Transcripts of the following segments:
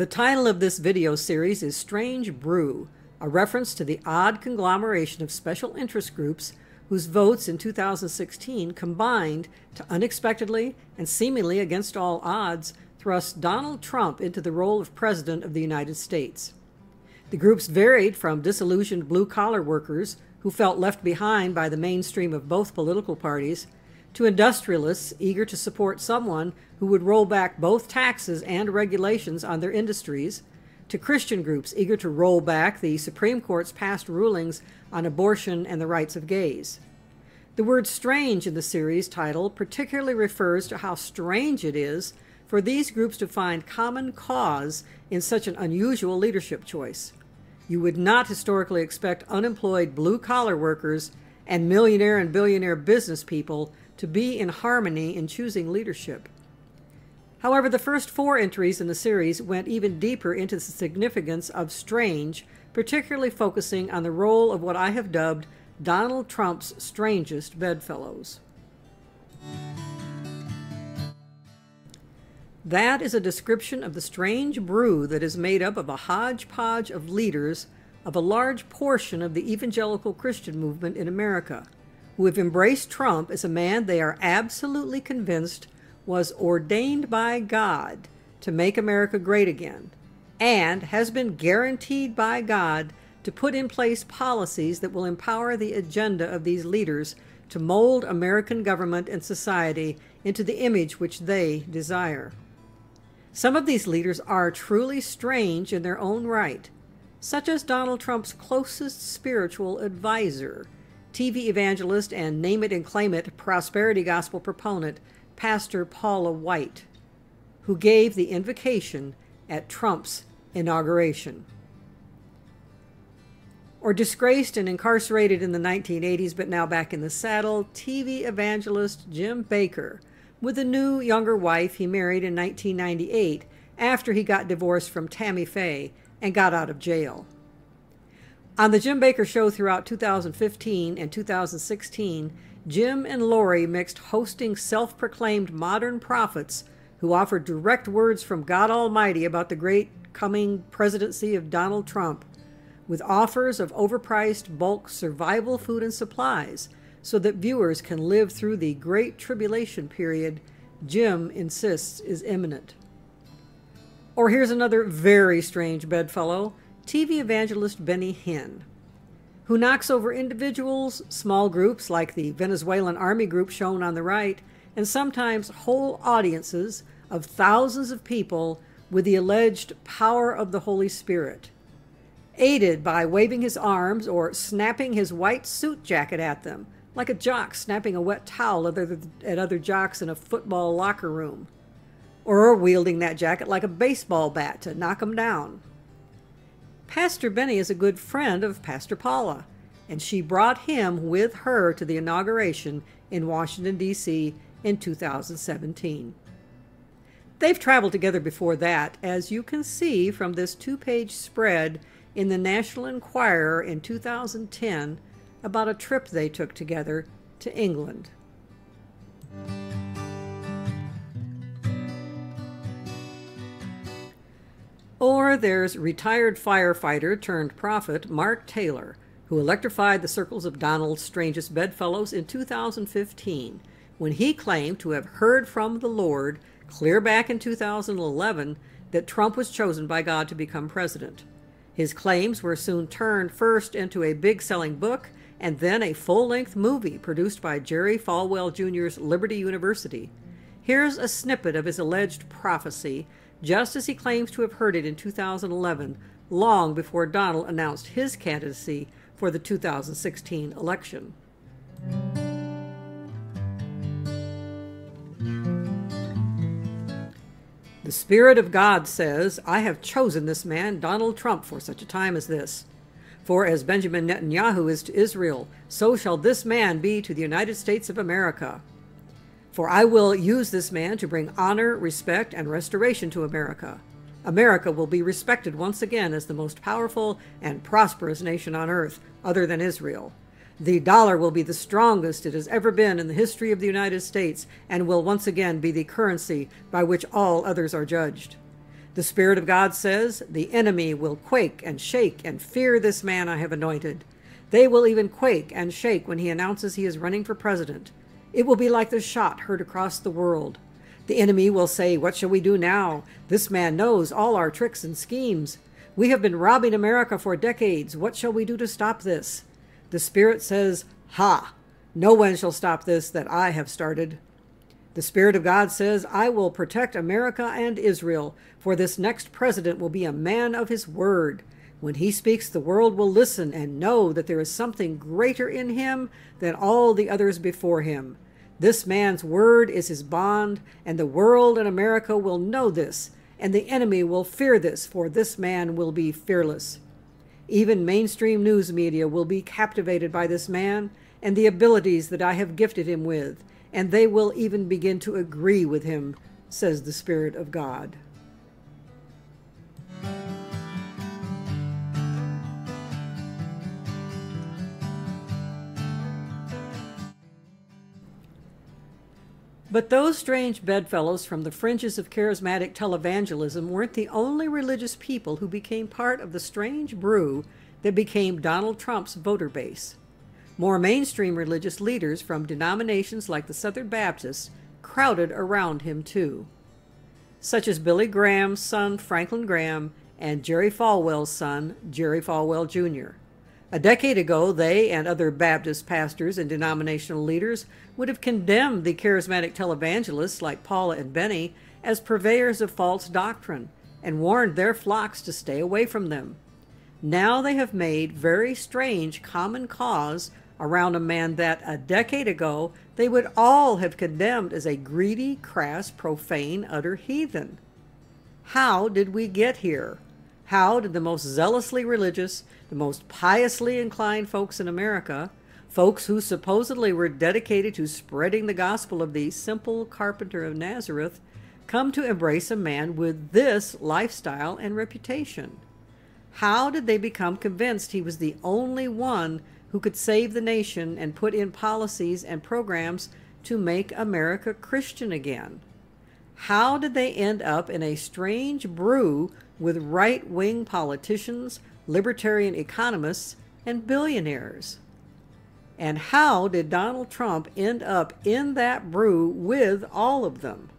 The title of this video series is Strange Brew, a reference to the odd conglomeration of special interest groups whose votes in 2016 combined to unexpectedly and seemingly against all odds thrust Donald Trump into the role of President of the United States. The groups varied from disillusioned blue-collar workers who felt left behind by the mainstream of both political parties to industrialists eager to support someone who would roll back both taxes and regulations on their industries, to Christian groups eager to roll back the Supreme Court's past rulings on abortion and the rights of gays. The word strange in the series title particularly refers to how strange it is for these groups to find common cause in such an unusual leadership choice. You would not historically expect unemployed blue-collar workers and millionaire and billionaire business people to be in harmony in choosing leadership. However, the first four entries in the series went even deeper into the significance of strange, particularly focusing on the role of what I have dubbed Donald Trump's strangest bedfellows. That is a description of the strange brew that is made up of a hodgepodge of leaders of a large portion of the evangelical Christian movement in America, who have embraced Trump as a man they are absolutely convinced was ordained by God to make America great again, and has been guaranteed by God to put in place policies that will empower the agenda of these leaders to mold American government and society into the image which they desire. Some of these leaders are truly strange in their own right, such as Donald Trump's closest spiritual advisor, TV evangelist and name it and claim it prosperity gospel proponent, Pastor Paula White, who gave the invocation at Trump's inauguration. Or disgraced and incarcerated in the 1980s but now back in the saddle, TV evangelist Jim Bakker, with a new, younger wife he married in 1998 after he got divorced from Tammy Faye and got out of jail. On the Jim Bakker Show throughout 2015 and 2016, Jim and Lori mixed hosting self-proclaimed modern prophets who offered direct words from God Almighty about the great coming presidency of Donald Trump with offers of overpriced bulk survival food and supplies so that viewers can live through the Great Tribulation period Jim insists is imminent. Or here's another very strange bedfellow, TV evangelist Benny Hinn, who knocks over individuals, small groups like the Venezuelan army group shown on the right, and sometimes whole audiences of thousands of people with the alleged power of the Holy Spirit, aided by waving his arms or snapping his white suit jacket at them, like a jock snapping a wet towel at other jocks in a football locker room, or wielding that jacket like a baseball bat to knock them down. Pastor Benny is a good friend of Pastor Paula, and she brought him with her to the inauguration in Washington, D.C. in 2017. They've traveled together before that, as you can see from this two-page spread in the National Enquirer in 2010 about a trip they took together to England. Or there's retired firefighter turned prophet Mark Taylor, who electrified the circles of Donald's strangest bedfellows in 2015 when he claimed to have heard from the Lord clear back in 2011 that Trump was chosen by God to become president. His claims were soon turned first into a big-selling book and then a full-length movie produced by Jerry Falwell Jr.'s Liberty University. Here's a snippet of his alleged prophecy just as he claims to have heard it in 2011, long before Donald announced his candidacy for the 2016 election. The Spirit of God says, I have chosen this man, Donald Trump, for such a time as this. For as Benjamin Netanyahu is to Israel, so shall this man be to the United States of America. For I will use this man to bring honor, respect, and restoration to America. America will be respected once again as the most powerful and prosperous nation on earth, other than Israel. The dollar will be the strongest it has ever been in the history of the United States and will once again be the currency by which all others are judged. The Spirit of God says, the enemy will quake and shake and fear this man I have anointed. They will even quake and shake when he announces he is running for president. It will be like the shot heard across the world. The enemy will say, what shall we do now? This man knows all our tricks and schemes. We have been robbing America for decades. What shall we do to stop this? The Spirit says, ha! No one shall stop this that I have started. The Spirit of God says, I will protect America and Israel, for this next president will be a man of his word. When he speaks, the world will listen and know that there is something greater in him than all the others before him. This man's word is his bond, and the world and America will know this, and the enemy will fear this, for this man will be fearless. Even mainstream news media will be captivated by this man and the abilities that I have gifted him with, and they will even begin to agree with him, says the Spirit of God. But those strange bedfellows from the fringes of charismatic televangelism weren't the only religious people who became part of the strange brew that became Donald Trump's voter base. More mainstream religious leaders from denominations like the Southern Baptists crowded around him too, such as Billy Graham's son Franklin Graham and Jerry Falwell's son Jerry Falwell Jr. A decade ago, they and other Baptist pastors and denominational leaders would have condemned the charismatic televangelists like Paula and Benny as purveyors of false doctrine and warned their flocks to stay away from them. Now they have made very strange common cause around a man that a decade ago they would all have condemned as a greedy, crass, profane, utter heathen. How did we get here? How did the most zealously religious, the most piously inclined folks in America, folks who supposedly were dedicated to spreading the gospel of the simple carpenter of Nazareth, come to embrace a man with this lifestyle and reputation? How did they become convinced he was the only one who could save the nation and put in policies and programs to make America Christian again? How did they end up in a strange brew with right-wing politicians, libertarian economists, and billionaires? And how did Donald Trump end up in that brew with all of them?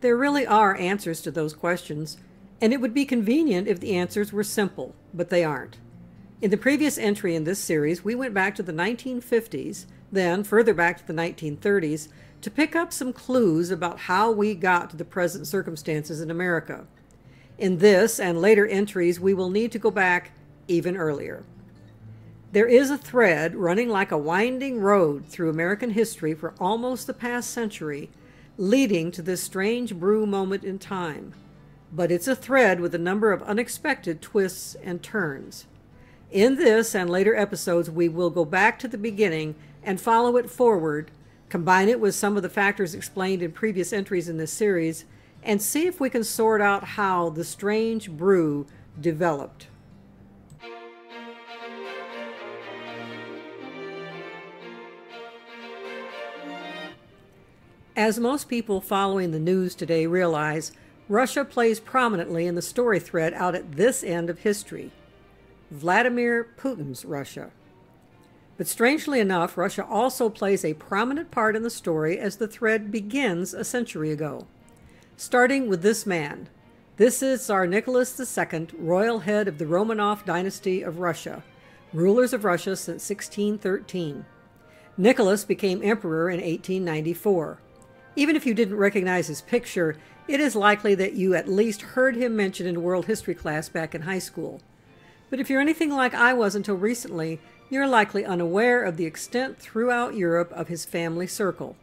There really are answers to those questions, and it would be convenient if the answers were simple, but they aren't. In the previous entry in this series, we went back to the 1950s, then further back to the 1930s, to pick up some clues about how we got to the present circumstances in America. In this and later entries, we will need to go back even earlier. There is a thread running like a winding road through American history for almost the past century, leading to this strange brew moment in time. But it's a thread with a number of unexpected twists and turns. In this and later episodes, we will go back to the beginning and follow it forward, combine it with some of the factors explained in previous entries in this series, and see if we can sort out how the strange brew developed. As most people following the news today realize, Russia plays prominently in the story thread out at this end of history, Vladimir Putin's Russia. But strangely enough, Russia also plays a prominent part in the story as the thread begins a century ago. Starting with this man. This is Tsar Nicholas II, royal head of the Romanov dynasty of Russia, rulers of Russia since 1613. Nicholas became emperor in 1894. Even if you didn't recognize his picture, it is likely that you at least heard him mentioned in world history class back in high school. But if you're anything like I was until recently, you're likely unaware of the extent throughout Europe of his family circle.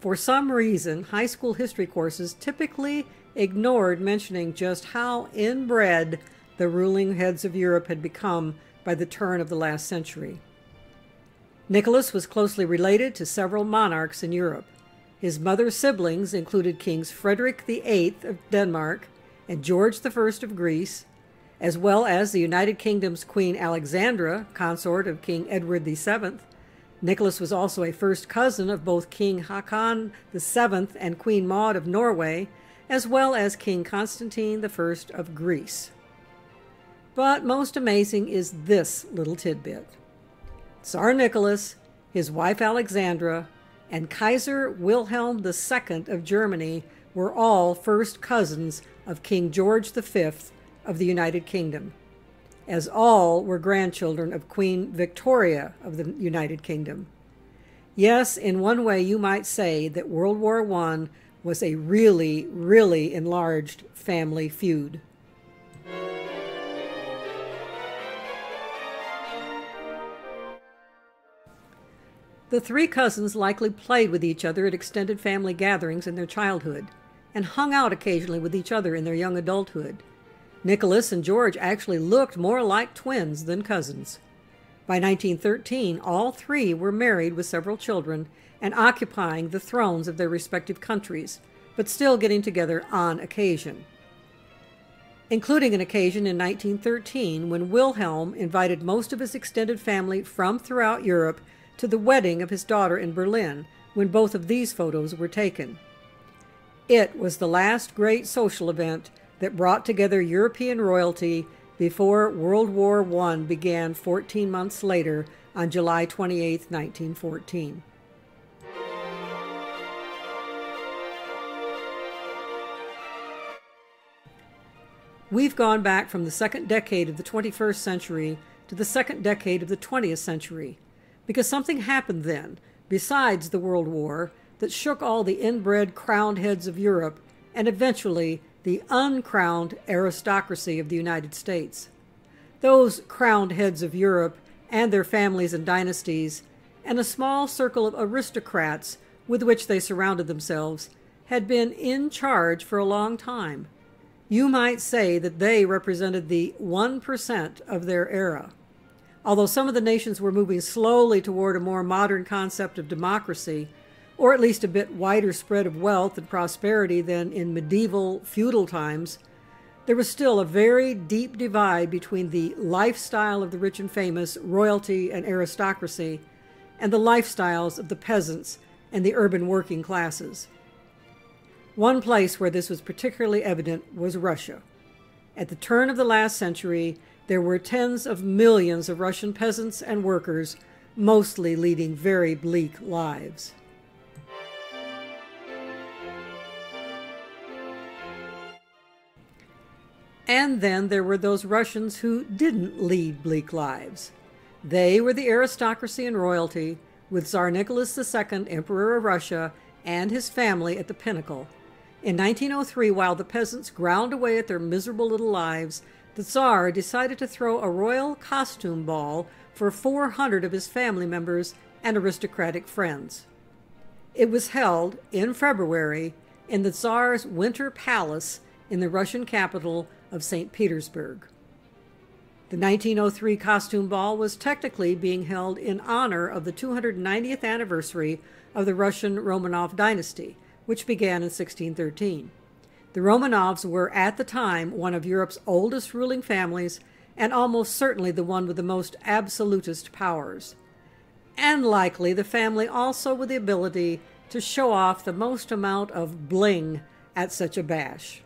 For some reason, high school history courses typically ignored mentioning just how inbred the ruling heads of Europe had become by the turn of the last century. Nicholas was closely related to several monarchs in Europe. His mother's siblings included Kings Frederick VIII of Denmark and George I of Greece, as well as the United Kingdom's Queen Alexandra, consort of King Edward VII, Nicholas was also a first cousin of both King Haakon VII and Queen Maud of Norway, as well as King Constantine I of Greece. But most amazing is this little tidbit. Tsar Nicholas, his wife Alexandra, and Kaiser Wilhelm II of Germany were all first cousins of King George V of the United Kingdom, as all were grandchildren of Queen Victoria of the United Kingdom. Yes, in one way you might say that World War I was a really, really enlarged family feud. The three cousins likely played with each other at extended family gatherings in their childhood, and hung out occasionally with each other in their young adulthood. Nicholas and George actually looked more like twins than cousins. By 1913, all three were married with several children and occupying the thrones of their respective countries, but still getting together on occasion. Including an occasion in 1913 when Wilhelm invited most of his extended family from throughout Europe to the wedding of his daughter in Berlin, when both of these photos were taken. It was the last great social event that brought together European royalty before World War I began 14 months later on July 28, 1914. We've gone back from the second decade of the 21st century to the second decade of the 20th century, because something happened then, besides the World War, that shook all the inbred crowned heads of Europe and eventually the uncrowned aristocracy of the United States. Those crowned heads of Europe and their families and dynasties, and a small circle of aristocrats with which they surrounded themselves, had been in charge for a long time. You might say that they represented the 1% of their era. Although some of the nations were moving slowly toward a more modern concept of democracy, or at least a bit wider spread of wealth and prosperity than in medieval feudal times, there was still a very deep divide between the lifestyle of the rich and famous, royalty and aristocracy, and the lifestyles of the peasants and the urban working classes. One place where this was particularly evident was Russia. At the turn of the last century, there were tens of millions of Russian peasants and workers, mostly leading very bleak lives. And then there were those Russians who didn't lead bleak lives. They were the aristocracy and royalty, with Tsar Nicholas II, Emperor of Russia, and his family at the pinnacle. In 1903, while the peasants ground away at their miserable little lives, the Tsar decided to throw a royal costume ball for 400 of his family members and aristocratic friends. It was held in February in the Tsar's Winter Palace in the Russian capital of St. Petersburg. The 1903 costume ball was technically being held in honor of the 290th anniversary of the Russian Romanov dynasty, which began in 1613. The Romanovs were at the time one of Europe's oldest ruling families and almost certainly the one with the most absolutist powers, and likely the family also with the ability to show off the most amount of bling at such a bash.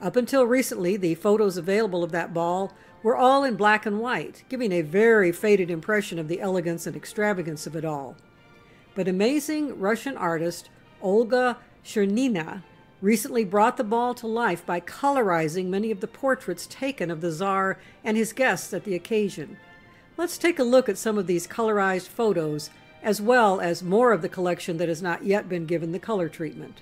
Up until recently, the photos available of that ball were all in black and white, giving a very faded impression of the elegance and extravagance of it all. But amazing Russian artist Olga Chernina recently brought the ball to life by colorizing many of the portraits taken of the Tsar and his guests at the occasion. Let's take a look at some of these colorized photos, as well as more of the collection that has not yet been given the color treatment.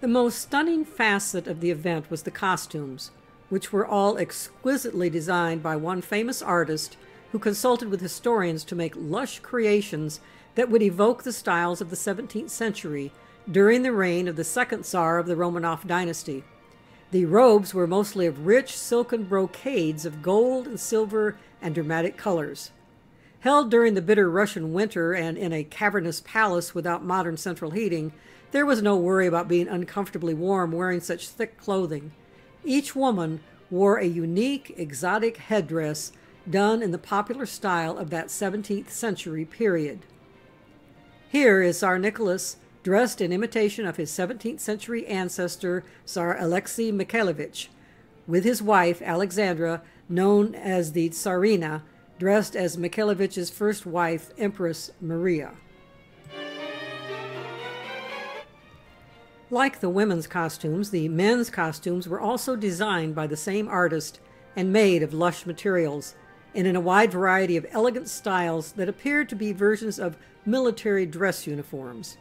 The most stunning facet of the event was the costumes, which were all exquisitely designed by one famous artist who consulted with historians to make lush creations that would evoke the styles of the 17th century during the reign of the second Tsar of the Romanov dynasty. The robes were mostly of rich silken brocades of gold and silver and dramatic colors. Held during the bitter Russian winter and in a cavernous palace without modern central heating, there was no worry about being uncomfortably warm wearing such thick clothing. Each woman wore a unique, exotic headdress done in the popular style of that 17th century period. Here is Tsar Nicholas dressed in imitation of his 17th century ancestor, Tsar Alexei Mikhailovich, with his wife, Alexandra, known as the Tsarina, dressed as Mikhailovich's first wife, Empress Maria. Like the women's costumes, the men's costumes were also designed by the same artist and made of lush materials, and in a wide variety of elegant styles that appeared to be versions of military dress uniforms.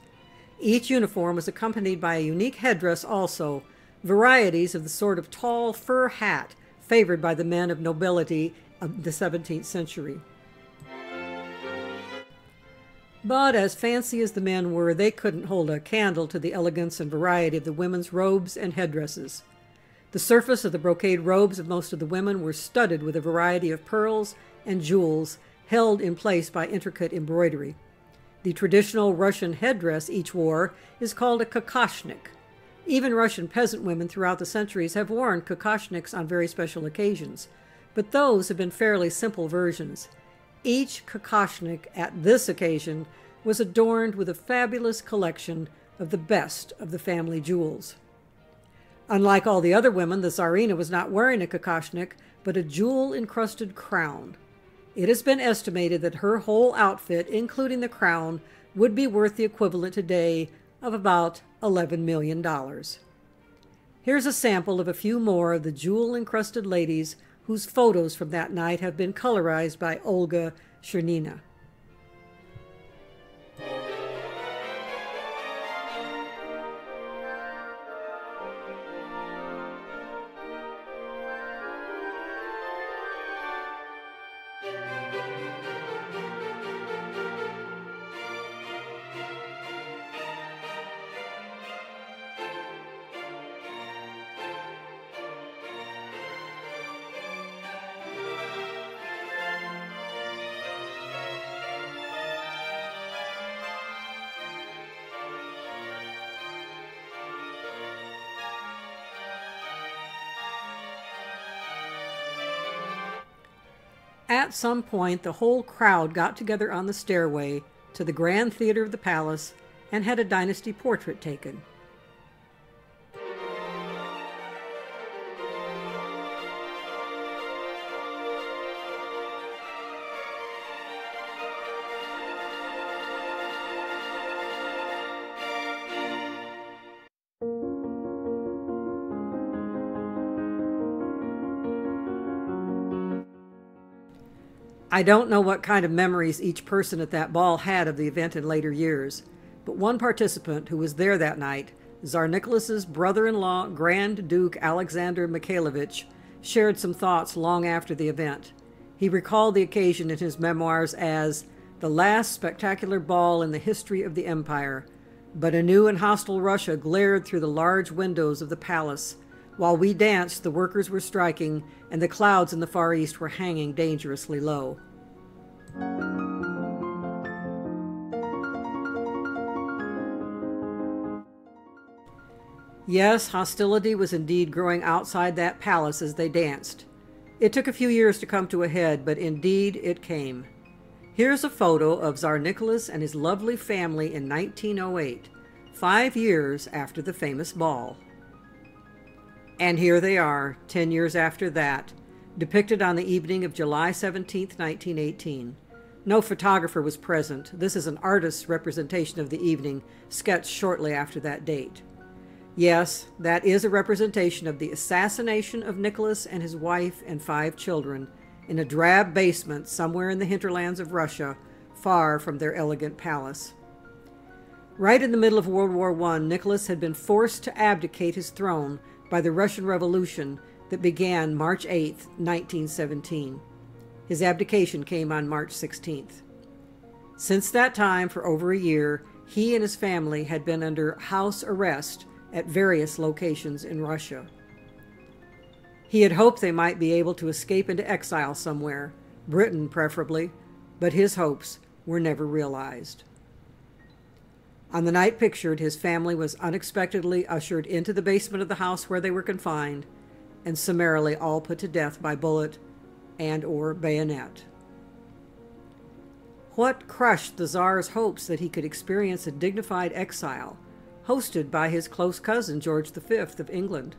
Each uniform was accompanied by a unique headdress also, varieties of the sort of tall fur hat favored by the men of nobility of the 17th century. But as fancy as the men were, they couldn't hold a candle to the elegance and variety of the women's robes and headdresses. The surface of the brocade robes of most of the women were studded with a variety of pearls and jewels held in place by intricate embroidery. The traditional Russian headdress each wore is called a kokoshnik. Even Russian peasant women throughout the centuries have worn kokoshniks on very special occasions, but those have been fairly simple versions. Each kokoshnik at this occasion was adorned with a fabulous collection of the best of the family jewels. Unlike all the other women, the Tsarina was not wearing a kokoshnik, but a jewel-encrusted crown. It has been estimated that her whole outfit, including the crown, would be worth the equivalent today of about $11 million. Here's a sample of a few more of the jewel-encrusted ladies whose photos from that night have been colorized by Olga Chernina. At some point, the whole crowd got together on the stairway to the Grand Theater of the Palace and had a dynasty portrait taken. I don't know what kind of memories each person at that ball had of the event in later years, but one participant who was there that night, Tsar Nicholas's brother-in-law, Grand Duke Alexander Mikhailovich, shared some thoughts long after the event. He recalled the occasion in his memoirs as the last spectacular ball in the history of the empire, but a new and hostile Russia glared through the large windows of the palace. While we danced, the workers were striking, and the clouds in the Far East were hanging dangerously low. Yes, hostility was indeed growing outside that palace as they danced. It took a few years to come to a head, but indeed it came. Here's a photo of Tsar Nicholas and his lovely family in 1908, 5 years after the famous ball. And here they are, 10 years after that, depicted on the evening of July 17, 1918. No photographer was present. This is an artist's representation of the evening, sketched shortly after that date. Yes, that is a representation of the assassination of Nicholas and his wife and 5 children in a drab basement somewhere in the hinterlands of Russia, far from their elegant palace. Right in the middle of World War I, Nicholas had been forced to abdicate his throne by the Russian Revolution that began March 8, 1917. His abdication came on March 16th. Since that time, for over a year, he and his family had been under house arrest at various locations in Russia. He had hoped they might be able to escape into exile somewhere, Britain preferably, but his hopes were never realized. On the night pictured, his family was unexpectedly ushered into the basement of the house where they were confined, and summarily all put to death by bullet and or bayonet. What crushed the Tsar's hopes that he could experience a dignified exile, hosted by his close cousin George V of England?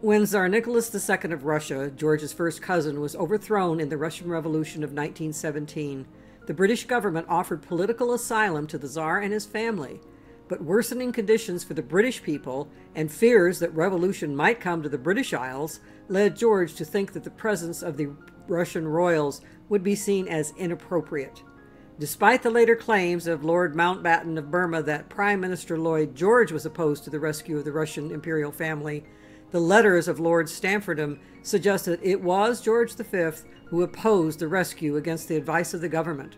When Tsar Nicholas II of Russia, George's first cousin, was overthrown in the Russian Revolution of 1917, the British government offered political asylum to the Tsar and his family, but worsening conditions for the British people and fears that revolution might come to the British Isles led George to think that the presence of the Russian royals would be seen as inappropriate. Despite the later claims of Lord Mountbatten of Burma that Prime Minister Lloyd George was opposed to the rescue of the Russian imperial family, the letters of Lord Stamfordham suggest that it was George V who opposed the rescue against the advice of the government.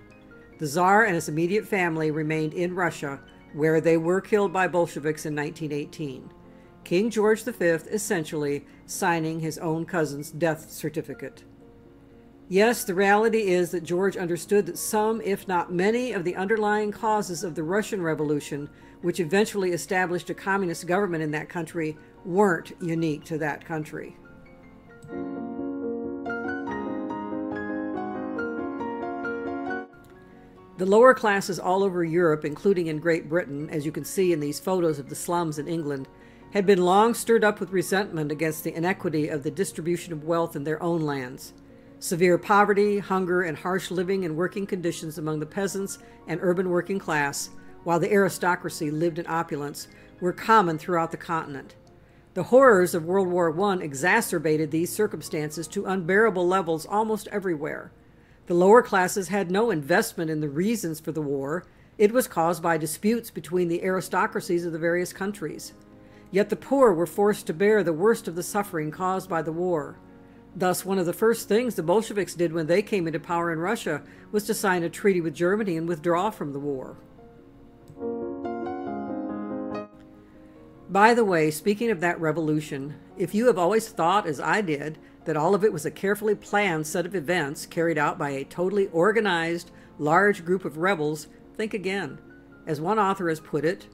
The Tsar and his immediate family remained in Russia, where they were killed by Bolsheviks in 1918, King George V essentially signing his own cousin's death certificate. Yes, the reality is that George understood that some, if not many, of the underlying causes of the Russian Revolution, which eventually established a communist government in that country, weren't unique to that country. The lower classes all over Europe, including in Great Britain, as you can see in these photos of the slums in England, had been long stirred up with resentment against the inequity of the distribution of wealth in their own lands. Severe poverty, hunger, and harsh living and working conditions among the peasants and urban working class, while the aristocracy lived in opulence, were common throughout the continent. The horrors of World War I exacerbated these circumstances to unbearable levels almost everywhere. The lower classes had no investment in the reasons for the war. It was caused by disputes between the aristocracies of the various countries. Yet the poor were forced to bear the worst of the suffering caused by the war. Thus, one of the first things the Bolsheviks did when they came into power in Russia was to sign a treaty with Germany and withdraw from the war. By the way, speaking of that revolution, if you have always thought, as I did, that all of it was a carefully planned set of events carried out by a totally organized, large group of rebels, think again. As one author has put it,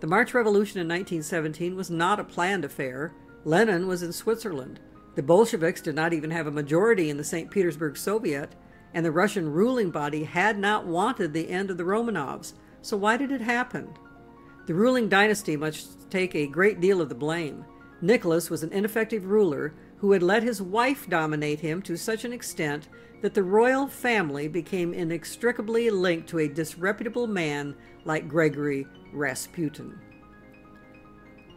the March Revolution in 1917 was not a planned affair. Lenin was in Switzerland. The Bolsheviks did not even have a majority in the St. Petersburg Soviet, and the Russian ruling body had not wanted the end of the Romanovs. So why did it happen? The ruling dynasty must take a great deal of the blame. Nicholas was an ineffective ruler who had let his wife dominate him to such an extent that the royal family became inextricably linked to a disreputable man like Gregory Rasputin.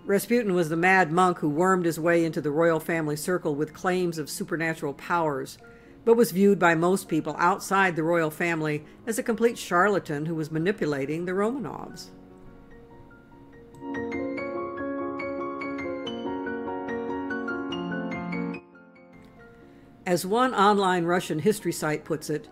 Rasputin was the mad monk who wormed his way into the royal family circle with claims of supernatural powers, but was viewed by most people outside the royal family as a complete charlatan who was manipulating the Romanovs. As one online Russian history site puts it,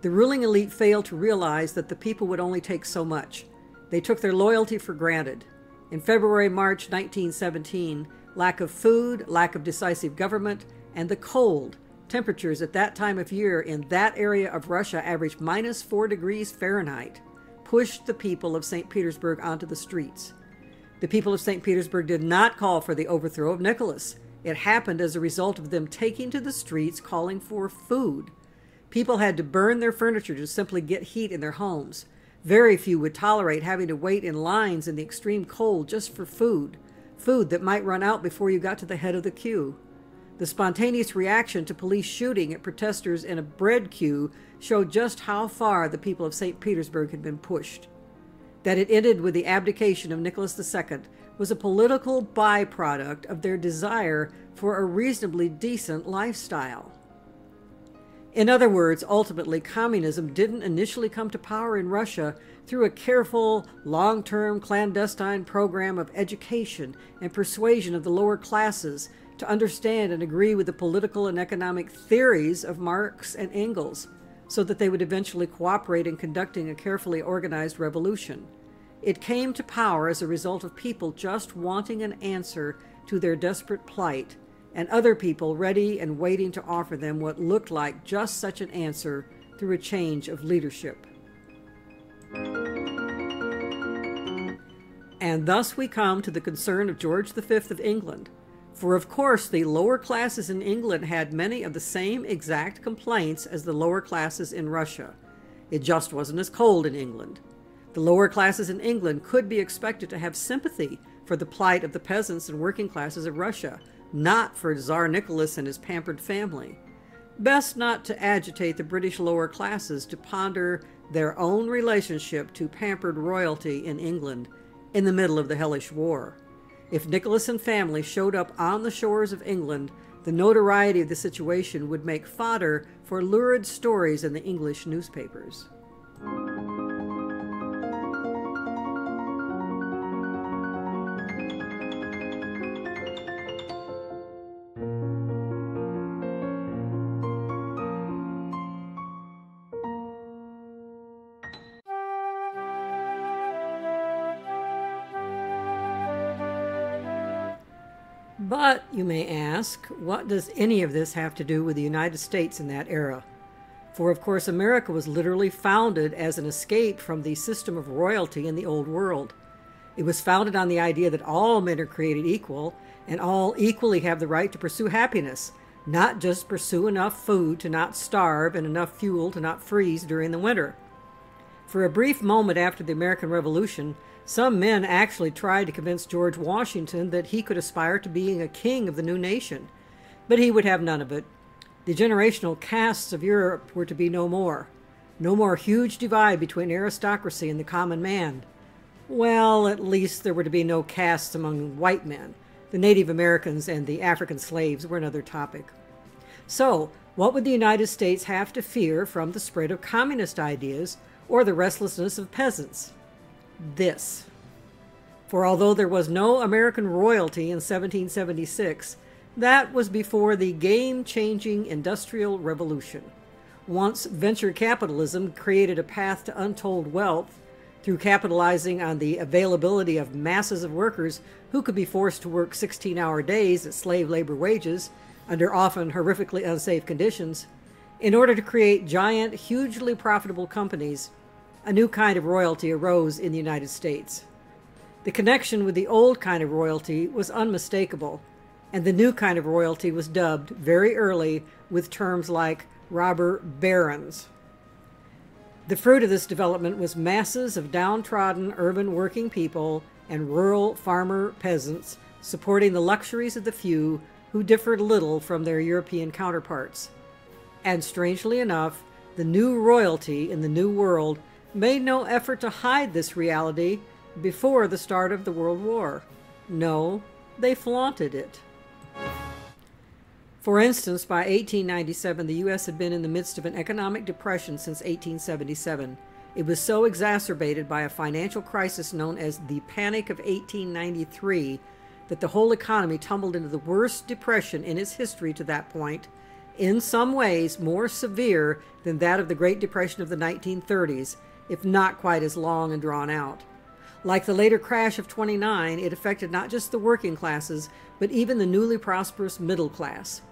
the ruling elite failed to realize that the people would only take so much. They took their loyalty for granted. In February-March 1917, lack of food, lack of decisive government, and the cold. Temperatures at that time of year in that area of Russia averaged -4°F, pushed the people of St. Petersburg onto the streets. The people of St. Petersburg did not call for the overthrow of Nicholas. It happened as a result of them taking to the streets calling for food. People had to burn their furniture to simply get heat in their homes. Very few would tolerate having to wait in lines in the extreme cold just for food, food that might run out before you got to the head of the queue. The spontaneous reaction to police shooting at protesters in a bread queue showed just how far the people of St. Petersburg had been pushed. That it ended with the abdication of Nicholas II was a political byproduct of their desire for a reasonably decent lifestyle. In other words, ultimately, communism didn't initially come to power in Russia through a careful, long-term, clandestine program of education and persuasion of the lower classes to understand and agree with the political and economic theories of Marx and Engels, so that they would eventually cooperate in conducting a carefully organized revolution. It came to power as a result of people just wanting an answer to their desperate plight, and other people ready and waiting to offer them what looked like just such an answer through a change of leadership. And thus we come to the concern of George V of England. For of course the lower classes in England had many of the same exact complaints as the lower classes in Russia. It just wasn't as cold in England. The lower classes in England could be expected to have sympathy for the plight of the peasants and working classes of Russia, not for Tsar Nicholas and his pampered family. Best not to agitate the British lower classes to ponder their own relationship to pampered royalty in England in the middle of the hellish war. If Nicholas and family showed up on the shores of England, the notoriety of the situation would make fodder for lurid stories in the English newspapers. But, you may ask, what does any of this have to do with the United States in that era? For of course America was literally founded as an escape from the system of royalty in the Old World. It was founded on the idea that all men are created equal, and all equally have the right to pursue happiness, not just pursue enough food to not starve and enough fuel to not freeze during the winter. For a brief moment after the American Revolution, some men actually tried to convince George Washington that he could aspire to being a king of the new nation, but he would have none of it. The generational castes of Europe were to be no more. No more huge divide between aristocracy and the common man. Well, at least there were to be no castes among white men. The Native Americans and the African slaves were another topic. So, what would the United States have to fear from the spread of communist ideas or the restlessness of peasants? This. For although there was no American royalty in 1776, that was before the game-changing Industrial Revolution. Once venture capitalism created a path to untold wealth through capitalizing on the availability of masses of workers who could be forced to work 16-hour days at slave labor wages under often horrifically unsafe conditions, in order to create giant, hugely profitable companies, a new kind of royalty arose in the United States. The connection with the old kind of royalty was unmistakable, and the new kind of royalty was dubbed very early with terms like robber barons. The fruit of this development was masses of downtrodden urban working people and rural farmer peasants supporting the luxuries of the few who differed little from their European counterparts. And strangely enough, the new royalty in the New World made no effort to hide this reality before the start of the World War. No, they flaunted it. For instance, by 1897, the U.S. had been in the midst of an economic depression since 1877. It was so exacerbated by a financial crisis known as the Panic of 1893 that the whole economy tumbled into the worst depression in its history to that point, in some ways more severe than that of the Great Depression of the 1930s, if not quite as long and drawn out. Like the later crash of '29, it affected not just the working classes, but even the newly prosperous middle class.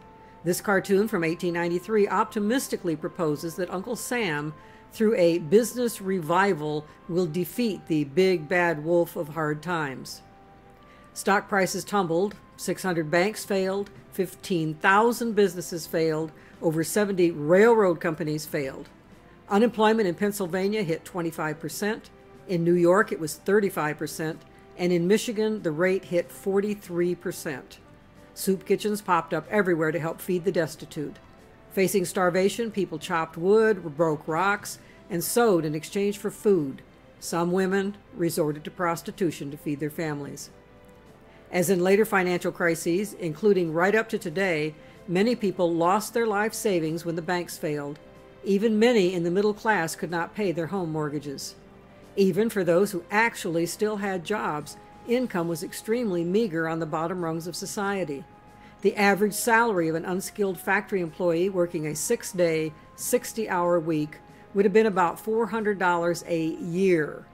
This cartoon from 1893 optimistically proposes that Uncle Sam, through a business revival, will defeat the big bad wolf of hard times. Stock prices tumbled, 600 banks failed, 15,000 businesses failed, over 70 railroad companies failed. Unemployment in Pennsylvania hit 25%, in New York it was 35%, and in Michigan the rate hit 43%. Soup kitchens popped up everywhere to help feed the destitute. Facing starvation, people chopped wood, broke rocks, and sewed in exchange for food. Some women resorted to prostitution to feed their families. As in later financial crises, including right up to today, many people lost their life savings when the banks failed. Even many in the middle class could not pay their home mortgages. Even for those who actually still had jobs, income was extremely meager on the bottom rungs of society. The average salary of an unskilled factory employee working a 6-day, 60-hour week would have been about $400 a year.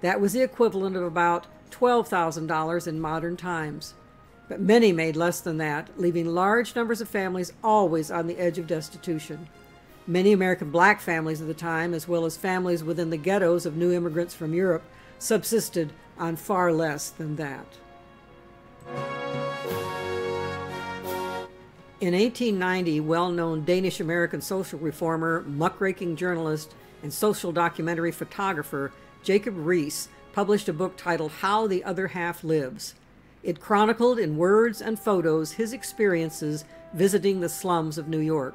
That was the equivalent of about $12,000 in modern times, but many made less than that, leaving large numbers of families always on the edge of destitution. Many American black families of the time, as well as families within the ghettos of new immigrants from Europe, subsisted on far less than that. In 1890, well-known Danish-American social reformer, muckraking journalist, and social documentary photographer Jacob Riis published a book titled How the Other Half Lives. It chronicled in words and photos his experiences visiting the slums of New York.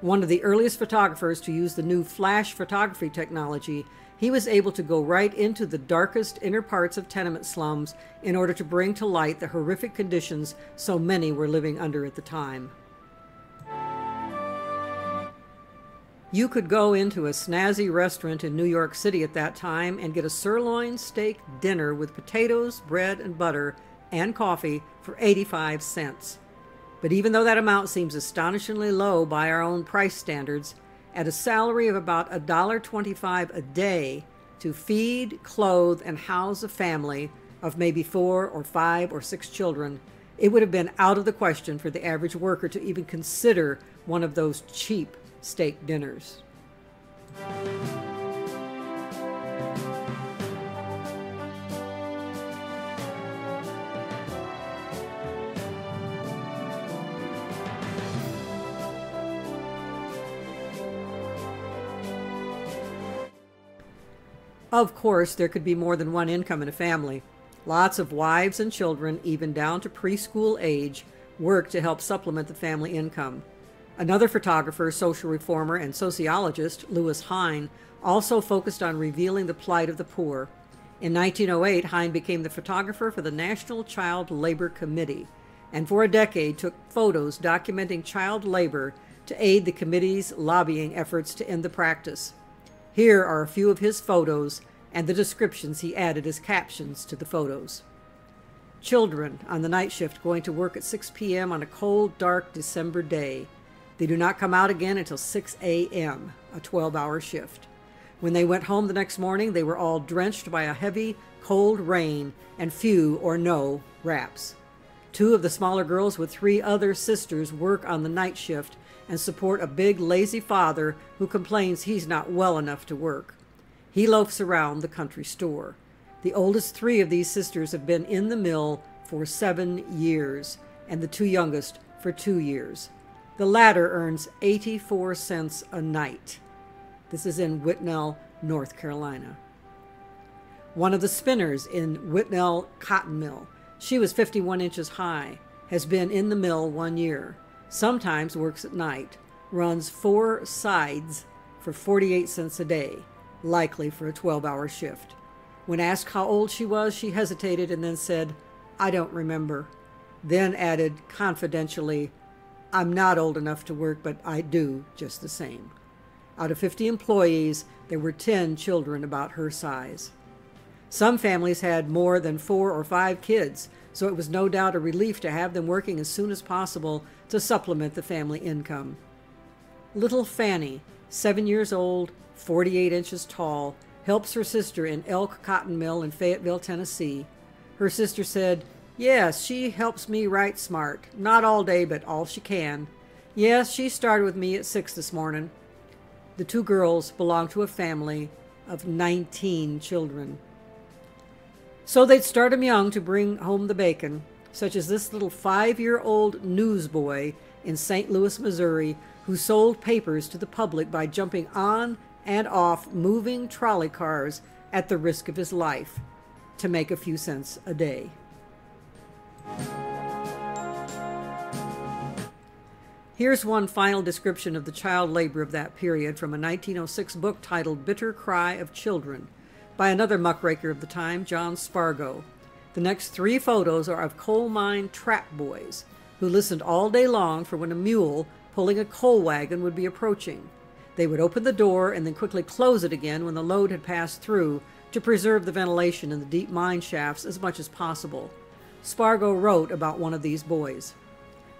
One of the earliest photographers to use the new flash photography technology, he was able to go right into the darkest inner parts of tenement slums in order to bring to light the horrific conditions so many were living under at the time. You could go into a snazzy restaurant in New York City at that time and get a sirloin steak dinner with potatoes, bread, and butter, and coffee for 85 cents. But even though that amount seems astonishingly low by our own price standards, at a salary of about $1.25 a day to feed, clothe, and house a family of maybe 4 or 5 or 6 children, it would have been out of the question for the average worker to even consider one of those cheap steak dinners. Of course, there could be more than one income in a family. Lots of wives and children, even down to preschool age, worked to help supplement the family income. Another photographer, social reformer, and sociologist, Louis Hine, also focused on revealing the plight of the poor. In 1908, Hine became the photographer for the National Child Labor Committee, and for a decade took photos documenting child labor to aid the committee's lobbying efforts to end the practice. Here are a few of his photos and the descriptions he added as captions to the photos. Children on the night shift going to work at 6 p.m. on a cold, dark December day. They do not come out again until 6 a.m., a 12-hour shift. When they went home the next morning, they were all drenched by a heavy, cold rain and few or no wraps. Two of the smaller girls with 3 other sisters work on the night shift and support a big, lazy father who complains he's not well enough to work. He loafs around the country store. The oldest 3 of these sisters have been in the mill for 7 years, and the 2 youngest for 2 years. The latter earns 84 cents a night. This is in Whitnell, North Carolina. One of the spinners in Whitnell Cotton Mill, she was 51 inches high, has been in the mill 1 year. Sometimes works at night, runs 4 sides for 48 cents a day, likely for a 12-hour shift. When asked how old she was, she hesitated and then said, "I don't remember." Then added confidentially, "I'm not old enough to work, but I do just the same." Out of 50 employees, there were 10 children about her size. Some families had more than 4 or 5 kids, so it was no doubt a relief to have them working as soon as possible to supplement the family income. Little Fanny, 7 years old, 48 inches tall, helps her sister in Elk Cotton Mill in Fayetteville, Tennessee. Her sister said, "Yes, she helps me right smart. Not all day, but all she can. Yes, she started with me at 6 this morning." The 2 girls belong to a family of 19 children. So they'd start 'em young to bring home the bacon, such as this little 5-year-old newsboy in St. Louis, Missouri, who sold papers to the public by jumping on and off moving trolley cars at the risk of his life to make a few cents a day. Here's one final description of the child labor of that period from a 1906 book titled Bitter Cry of Children, by another muckraker of the time, John Spargo. The next 3 photos are of coal mine trap boys who listened all day long for when a mule pulling a coal wagon would be approaching. They would open the door and then quickly close it again when the load had passed through to preserve the ventilation in the deep mine shafts as much as possible. Spargo wrote about one of these boys.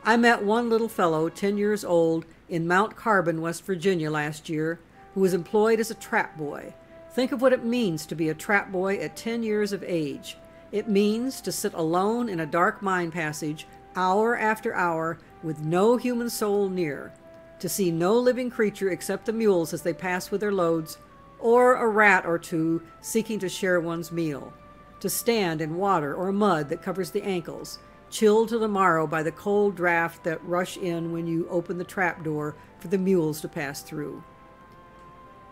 "I met one little fellow, 10 years old, in Mount Carbon, West Virginia last year, who was employed as a trap boy. Think of what it means to be a trap boy at 10 years of age. It means to sit alone in a dark mine passage, hour after hour, with no human soul near, to see no living creature except the mules as they pass with their loads, or a rat or 2 seeking to share one's meal. to stand in water or mud that covers the ankles, chilled to the marrow by the cold draft that rush in when you open the trap door for the mules to pass through.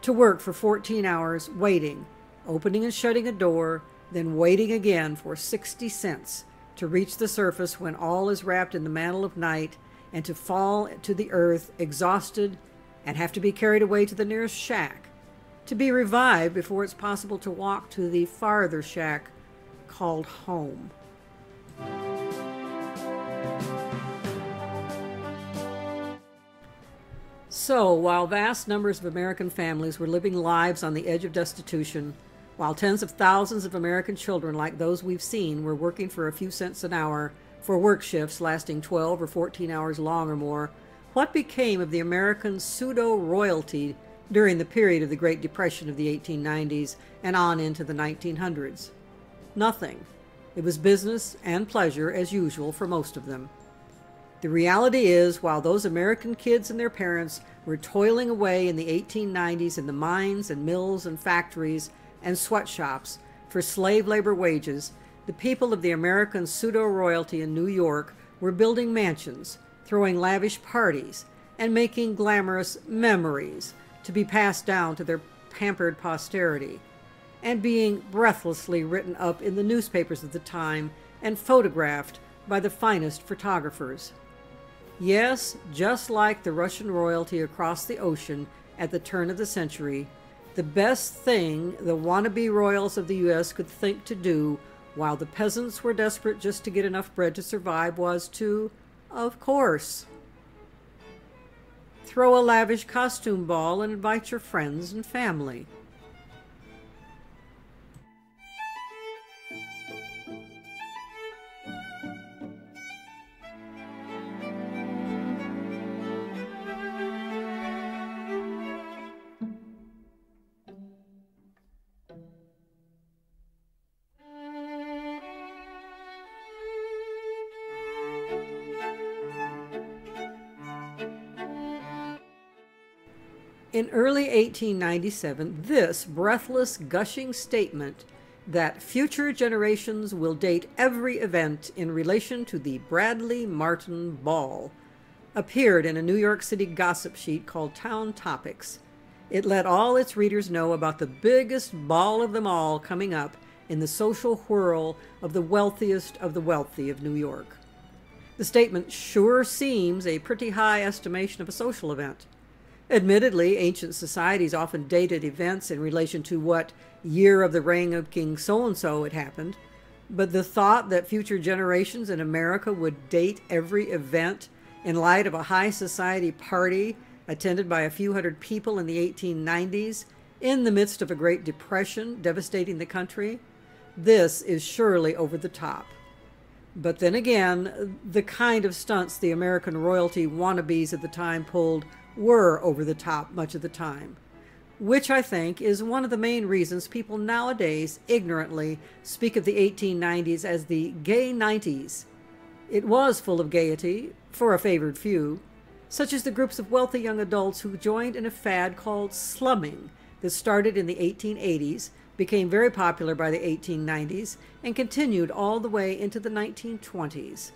To work for 14 hours, waiting, opening and shutting a door, then waiting again for 60 cents to reach the surface when all is wrapped in the mantle of night, and to fall to the earth exhausted and have to be carried away to the nearest shack, to be revived before it's possible to walk to the farther shack called home. So, while vast numbers of American families were living lives on the edge of destitution, while tens of thousands of American children like those we've seen were working for a few cents an hour for work shifts lasting 12 or 14 hours long or more, what became of the American pseudo-royalty during the period of the Great Depression of the 1890s and on into the 1900s? Nothing. It was business and pleasure as usual for most of them. The reality is, while those American kids and their parents were toiling away in the 1890s in the mines and mills and factories and sweatshops for slave labor wages, the people of the American pseudo-royalty in New York were building mansions, throwing lavish parties, and making glamorous memories to be passed down to their pampered posterity, and being breathlessly written up in the newspapers of the time and photographed by the finest photographers. Yes, just like the Russian royalty across the ocean at the turn of the century, the best thing the wannabe royals of the U.S. could think to do while the peasants were desperate just to get enough bread to survive was to, of course, throw a lavish costume ball and invite your friends and family. In early 1897, this breathless, gushing statement that future generations will date every event in relation to the Bradley Martin Ball appeared in a New York City gossip sheet called Town Topics. It let all its readers know about the biggest ball of them all coming up in the social whirl of the wealthiest of the wealthy of New York. The statement sure seems a pretty high estimation of a social event. Admittedly, ancient societies often dated events in relation to what year of the reign of King so-and-so it happened, but the thought that future generations in America would date every event in light of a high society party attended by a few hundred people in the 1890s, in the midst of a Great Depression devastating the country, this is surely over the top. But then again, the kind of stunts the American royalty wannabes at the time pulled were over the top much of the time, which I think is one of the main reasons people nowadays ignorantly speak of the 1890s as the gay 90s. It was full of gaiety, for a favored few, such as the groups of wealthy young adults who joined in a fad called slumming that started in the 1880s, became very popular by the 1890s, and continued all the way into the 1920s.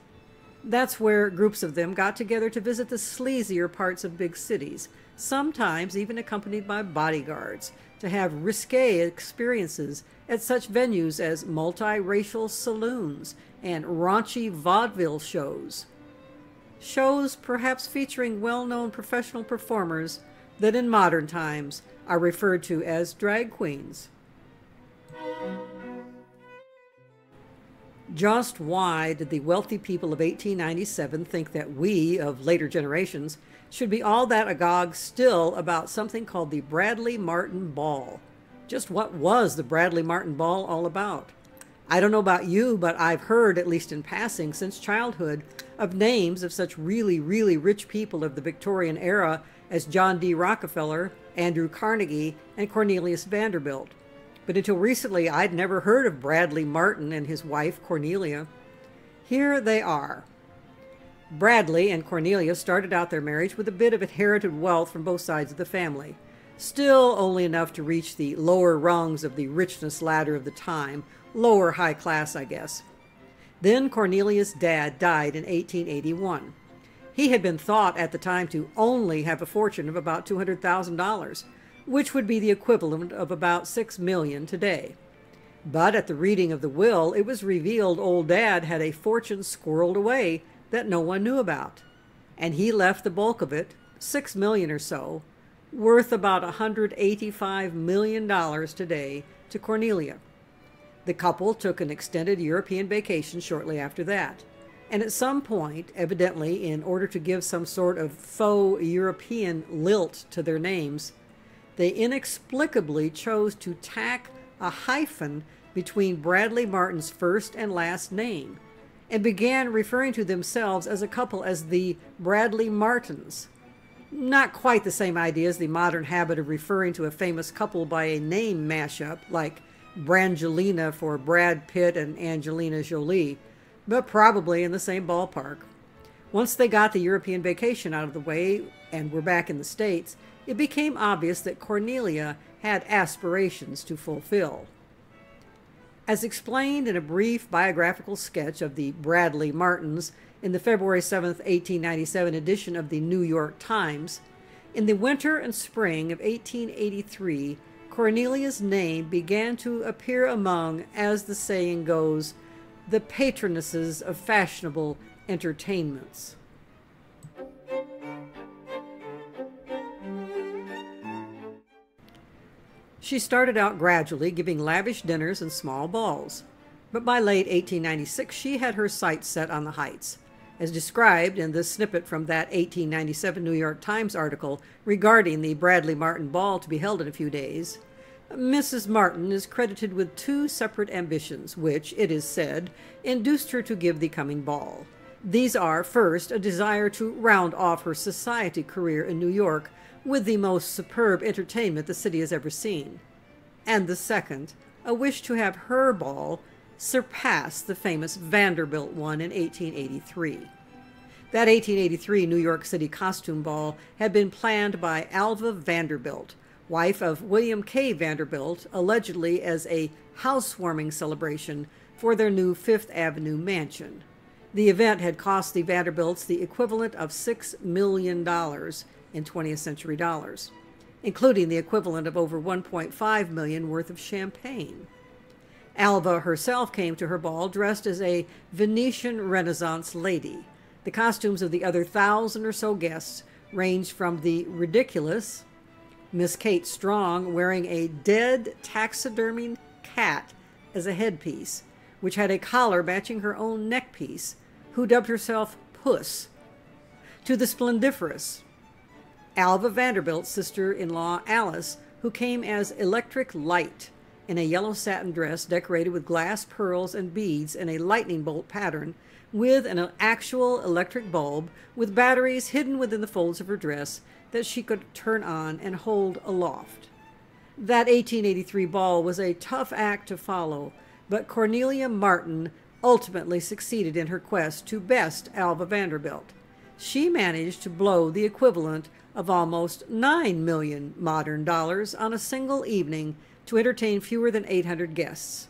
That's where groups of them got together to visit the sleazier parts of big cities, sometimes even accompanied by bodyguards, to have risqué experiences at such venues as multiracial saloons and raunchy vaudeville shows. Shows perhaps featuring well-known professional performers that in modern times are referred to as drag queens. Just why did the wealthy people of 1897 think that we, of later generations, should be all that agog still about something called the Bradley Martin Ball? Just what was the Bradley Martin Ball all about? I don't know about you, but I've heard, at least in passing, since childhood, of names of such really, really rich people of the Victorian era as John D. Rockefeller, Andrew Carnegie, and Cornelius Vanderbilt. But until recently, I'd never heard of Bradley Martin and his wife, Cornelia. Here they are. Bradley and Cornelia started out their marriage with a bit of inherited wealth from both sides of the family. still only enough to reach the lower rungs of the richness ladder of the time, lower high class, I guess. Then Cornelia's dad died in 1881. He had been thought at the time to only have a fortune of about $200,000, which would be the equivalent of about $6 million today. But at the reading of the will, it was revealed old Dad had a fortune squirreled away that no one knew about, and he left the bulk of it, $6 million or so, worth about $185 million today, to Cornelia. The couple took an extended European vacation shortly after that, and at some point, evidently in order to give some sort of faux European lilt to their names, they inexplicably chose to tack a hyphen between Bradley Martin's first and last name, and began referring to themselves as a couple as the Bradley Martins. Not quite the same idea as the modern habit of referring to a famous couple by a name mashup, like Brangelina for Brad Pitt and Angelina Jolie, but probably in the same ballpark. Once they got the European vacation out of the way and were back in the States, it became obvious that Cornelia had aspirations to fulfill. As explained in a brief biographical sketch of the Bradley Martins in the February 7, 1897 edition of the New York Times, in the winter and spring of 1883, Cornelia's name began to appear among, as the saying goes, the patronesses of fashionable entertainments. She started out gradually, giving lavish dinners and small balls, but by late 1896 she had her sights set on the heights, as described in this snippet from that 1897 New York Times article regarding the Bradley Martin Ball to be held in a few days. Mrs. Martin is credited with two separate ambitions, which, it is said, induced her to give the coming ball. These are, first, a desire to round off her society career in New York with the most superb entertainment the city has ever seen, and the second, a wish to have her ball surpass the famous Vanderbilt one in 1883. That 1883 New York City costume ball had been planned by Alva Vanderbilt, wife of William K. Vanderbilt, allegedly as a housewarming celebration for their new Fifth Avenue mansion. The event had cost the Vanderbilts the equivalent of $6 million in 20th century dollars, including the equivalent of over $1.5 million worth of champagne. Alva herself came to her ball dressed as a Venetian Renaissance lady. The costumes of the other 1,000 or so guests ranged from the ridiculous Miss Kate Strong wearing a dead taxidermied cat as a headpiece, which had a collar matching her own neckpiece, who dubbed herself Puss, to the splendiferous Alva Vanderbilt's sister-in-law Alice, who came as Electric Light in a yellow satin dress decorated with glass pearls and beads in a lightning bolt pattern, with an actual electric bulb with batteries hidden within the folds of her dress that she could turn on and hold aloft. That 1883 ball was a tough act to follow, but Cornelia Martin ultimately succeeded in her quest to best Alva Vanderbilt. She managed to blow the equivalent of almost $9 million modern dollars on a single evening to entertain fewer than 800 guests.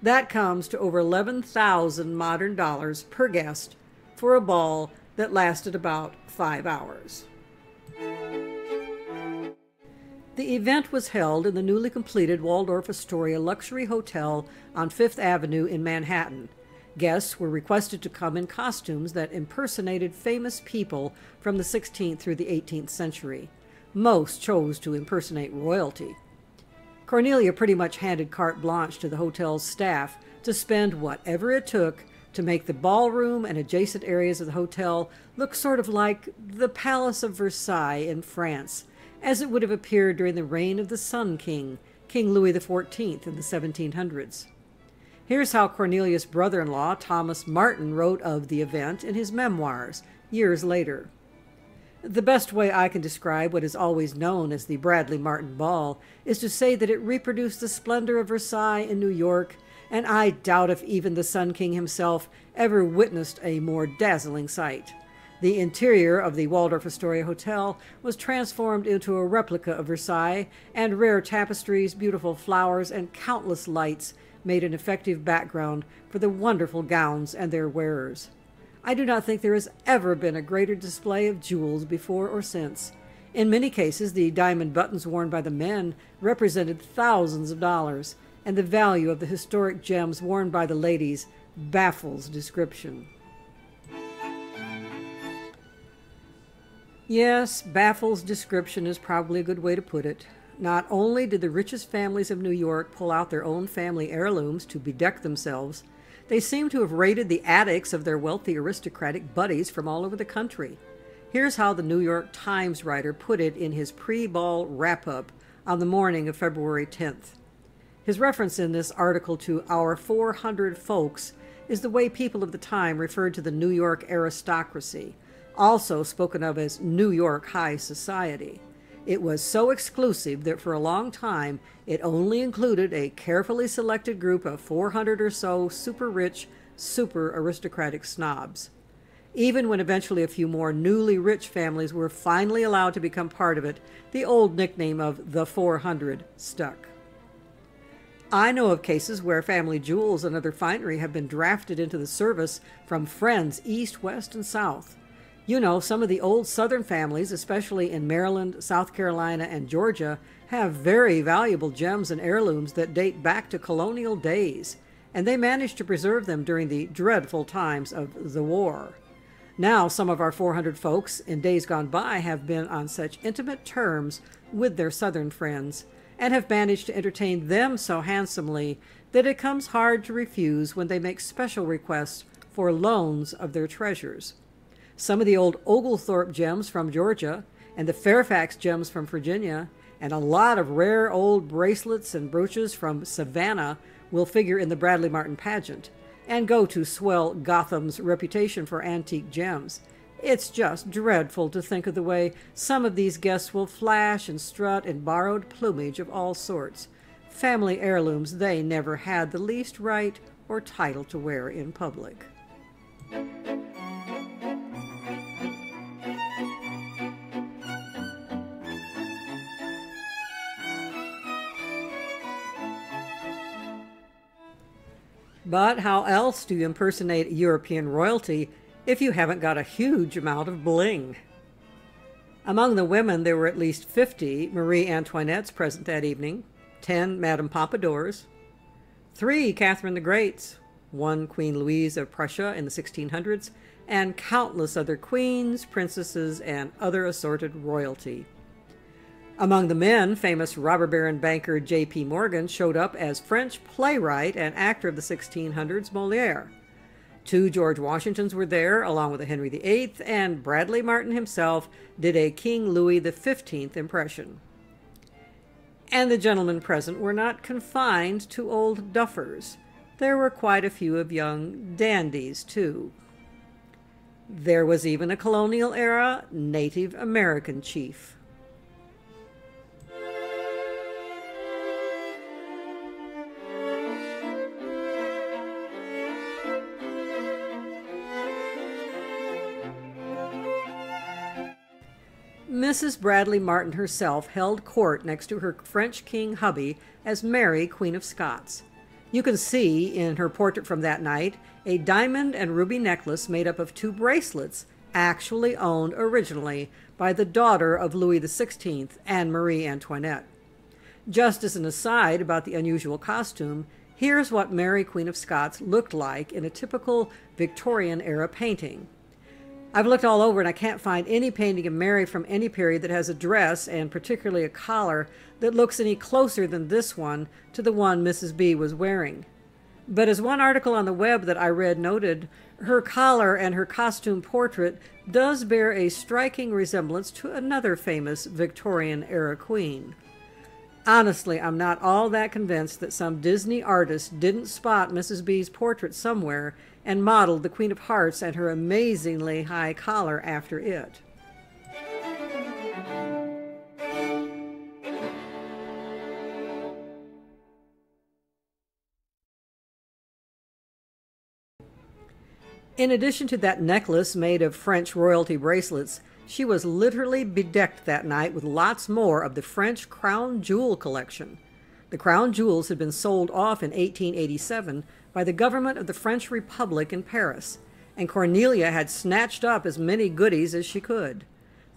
That comes to over 11,000 modern dollars per guest for a ball that lasted about 5 hours. The event was held in the newly completed Waldorf Astoria luxury hotel on Fifth Avenue in Manhattan. Guests were requested to come in costumes that impersonated famous people from the 16th through the 18th century. Most chose to impersonate royalty. Cornelia pretty much handed carte blanche to the hotel's staff to spend whatever it took to make the ballroom and adjacent areas of the hotel look sort of like the Palace of Versailles in France, as it would have appeared during the reign of the Sun King, King Louis XIV, in the 1700s. Here's how Cornelia's brother-in-law, Thomas Martin, wrote of the event in his memoirs years later. The best way I can describe what is always known as the Bradley Martin Ball is to say that it reproduced the splendor of Versailles in New York, and I doubt if even the Sun King himself ever witnessed a more dazzling sight. The interior of the Waldorf Astoria Hotel was transformed into a replica of Versailles, and rare tapestries, beautiful flowers, and countless lights made an effective background for the wonderful gowns and their wearers. I do not think there has ever been a greater display of jewels before or since. In many cases, the diamond buttons worn by the men represented thousands of dollars, and the value of the historic gems worn by the ladies baffles description. Yes, baffles description is probably a good way to put it. Not only did the richest families of New York pull out their own family heirlooms to bedeck themselves, they seem to have raided the attics of their wealthy aristocratic buddies from all over the country. Here's how the New York Times writer put it in his pre-ball wrap-up on the morning of February 10th. His reference in this article to our 400 folks is the way people of the time referred to the New York aristocracy, also spoken of as New York high society. It was so exclusive that for a long time it only included a carefully selected group of 400 or so super-rich, super-aristocratic snobs. Even when eventually a few more newly rich families were finally allowed to become part of it, the old nickname of the 400 stuck. I know of cases where family jewels and other finery have been drafted into the service from friends east, west, and south. You know, some of the old Southern families, especially in Maryland, South Carolina, and Georgia, have very valuable gems and heirlooms that date back to colonial days, and they managed to preserve them during the dreadful times of the war. Now, some of our 400 folks in days gone by have been on such intimate terms with their Southern friends, and have managed to entertain them so handsomely that it comes hard to refuse when they make special requests for loans of their treasures. Some of the old Oglethorpe gems from Georgia and the Fairfax gems from Virginia and a lot of rare old bracelets and brooches from Savannah will figure in the Bradley Martin pageant and go to swell Gotham's reputation for antique gems. It's just dreadful to think of the way some of these guests will flash and strut in borrowed plumage of all sorts, family heirlooms they never had the least right or title to wear in public. But how else do you impersonate European royalty if you haven't got a huge amount of bling? Among the women there were at least 50 Marie Antoinettes present that evening, 10 Madame Pompadours, 3 Catherine the Greats, 1 Queen Louise of Prussia in the 1600s, and countless other queens, princesses, and other assorted royalty. Among the men, famous robber baron banker J.P. Morgan showed up as French playwright and actor of the 1600s, Molière. 2 George Washingtons were there, along with a Henry VIII, and Bradley Martin himself did a King Louis XV impression. And the gentlemen present were not confined to old duffers. There were quite a few of young dandies, too. There was even a colonial-era Native American chief. Mrs. Bradley Martin herself held court next to her French king hubby as Mary, Queen of Scots. You can see, in her portrait from that night, a diamond and ruby necklace made up of 2 bracelets actually owned originally by the daughter of Louis XVI and Marie Antoinette. Just as an aside about the unusual costume, here's what Mary, Queen of Scots looked like in a typical Victorian-era painting. I've looked all over and I can't find any painting of Mary from any period that has a dress, and particularly a collar, that looks any closer than this one to the one Mrs. B was wearing. But as one article on the web that I read noted, her collar and her costume portrait does bear a striking resemblance to another famous Victorian-era queen. Honestly, I'm not all that convinced that some Disney artist didn't spot Mrs. B's portrait somewhere and modeled the Queen of Hearts and her amazingly high collar after it. In addition to that necklace made of French royalty bracelets, she was literally bedecked that night with lots more of the French crown jewel collection. The crown jewels had been sold off in 1887 by the government of the French Republic in Paris, and Cornelia had snatched up as many goodies as she could.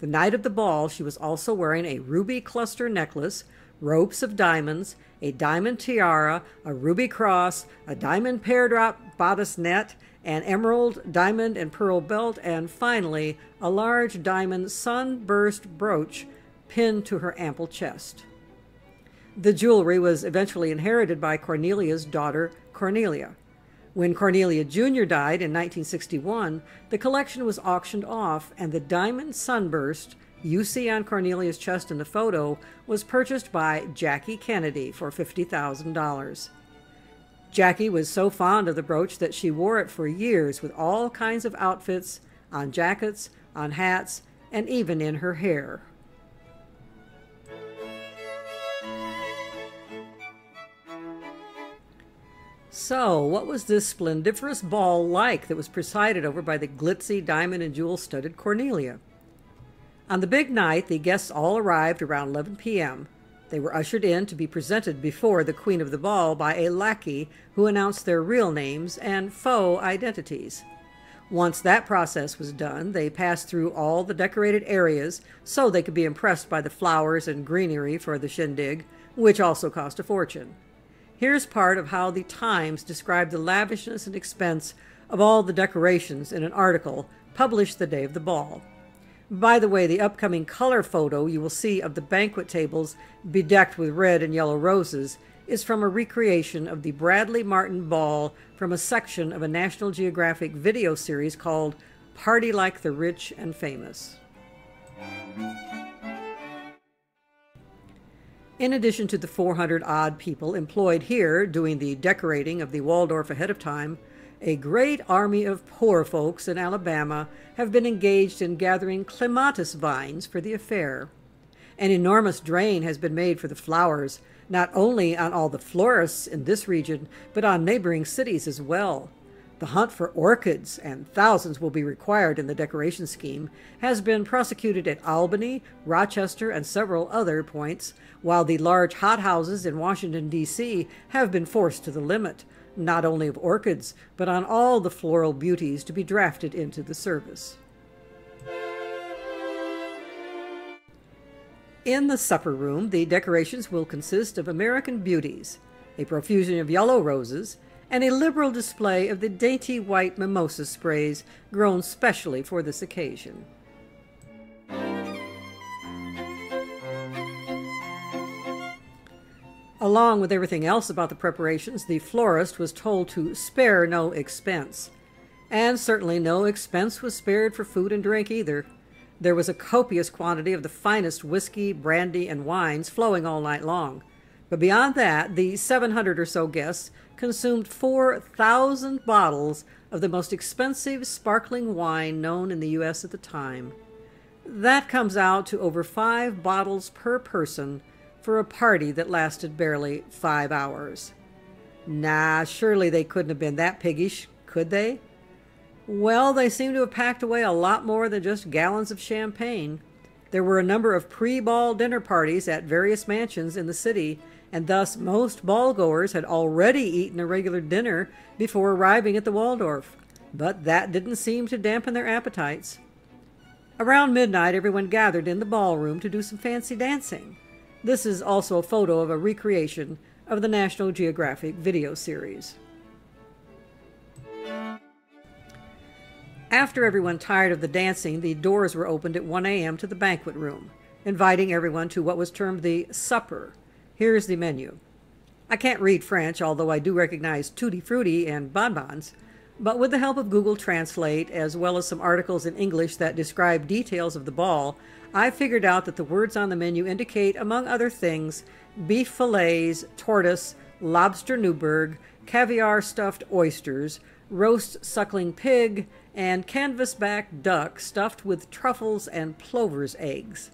The night of the ball, she was also wearing a ruby cluster necklace, ropes of diamonds, a diamond tiara, a ruby cross, a diamond pear-drop bodice net, an emerald, diamond, and pearl belt, and finally, a large diamond sunburst brooch pinned to her ample chest. The jewelry was eventually inherited by Cornelia's daughter, Cornelia. When Cornelia Jr. died in 1961, the collection was auctioned off, and the diamond sunburst you see on Cornelia's chest in the photo was purchased by Jackie Kennedy for $50,000. Jackie was so fond of the brooch that she wore it for years with all kinds of outfits, on jackets, on hats, and even in her hair. So, what was this splendiferous ball like that was presided over by the glitzy, diamond and jewel-studded Cornelia? On the big night, the guests all arrived around 11 p.m. They were ushered in to be presented before the queen of the ball by a lackey who announced their real names and faux identities. Once that process was done, they passed through all the decorated areas so they could be impressed by the flowers and greenery for the shindig, which also cost a fortune. Here's part of how the Times described the lavishness and expense of all the decorations in an article published the day of the ball. By the way, the upcoming color photo you will see of the banquet tables bedecked with red and yellow roses is from a recreation of the Bradley Martin Ball from a section of a National Geographic video series called Party Like the Rich and Famous. In addition to the 400-odd people employed here doing the decorating of the Waldorf ahead of time, a great army of poor folks in Alabama have been engaged in gathering clematis vines for the affair. An enormous drain has been made for the flowers, not only on all the florists in this region, but on neighboring cities as well. The hunt for orchids, and thousands will be required in the decoration scheme, has been prosecuted at Albany, Rochester, and several other points, while the large hothouses in Washington, D.C. have been forced to the limit, not only of orchids, but on all the floral beauties to be drafted into the service. In the supper room, the decorations will consist of American beauties, a profusion of yellow roses, and a liberal display of the dainty white mimosa sprays grown specially for this occasion. Along with everything else about the preparations, the florist was told to spare no expense. And certainly no expense was spared for food and drink either. There was a copious quantity of the finest whiskey, brandy, and wines flowing all night long. But beyond that, the 700 or so guests consumed 4,000 bottles of the most expensive sparkling wine known in the U.S. at the time. That comes out to over 5 bottles per person, for a party that lasted barely 5 hours. Nah, surely they couldn't have been that piggish, could they? Well, they seem to have packed away a lot more than just gallons of champagne. There were a number of pre-ball dinner parties at various mansions in the city, and thus most ballgoers had already eaten a regular dinner before arriving at the Waldorf. But that didn't seem to dampen their appetites. Around midnight, everyone gathered in the ballroom to do some fancy dancing. This is also a photo of a recreation of the National Geographic video series. After everyone tired of the dancing, the doors were opened at 1 a.m. to the banquet room, inviting everyone to what was termed the supper. Here's the menu. I can't read French, although I do recognize Tutti Frutti and bonbons, but with the help of Google Translate, as well as some articles in English that describe details of the ball, I figured out that the words on the menu indicate, among other things, beef fillets, tortoise, lobster Newburgh, caviar stuffed oysters, roast suckling pig, and canvasback duck stuffed with truffles and plover's eggs.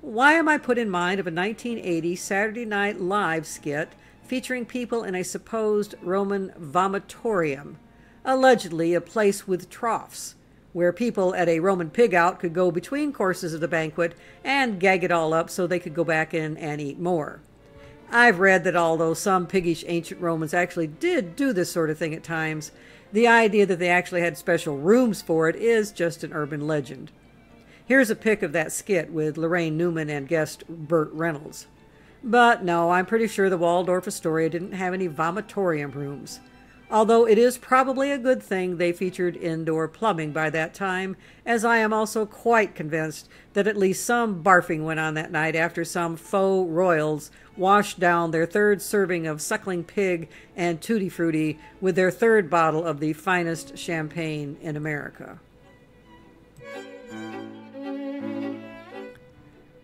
Why am I put in mind of a 1980 Saturday Night Live skit featuring people in a supposed Roman vomitorium? allegedly a place with troughs, where people at a Roman pig-out could go between courses of the banquet and gag it all up so they could go back in and eat more. I've read that although some piggish ancient Romans actually did do this sort of thing at times, the idea that they actually had special rooms for it is just an urban legend. Here's a pic of that skit with Lorraine Newman and guest Burt Reynolds. But no, I'm pretty sure the Waldorf Astoria didn't have any vomitorium rooms, although it is probably a good thing they featured indoor plumbing by that time, as I am also quite convinced that at least some barfing went on that night after some faux royals washed down their third serving of suckling pig and tutti frutti with their third bottle of the finest champagne in America.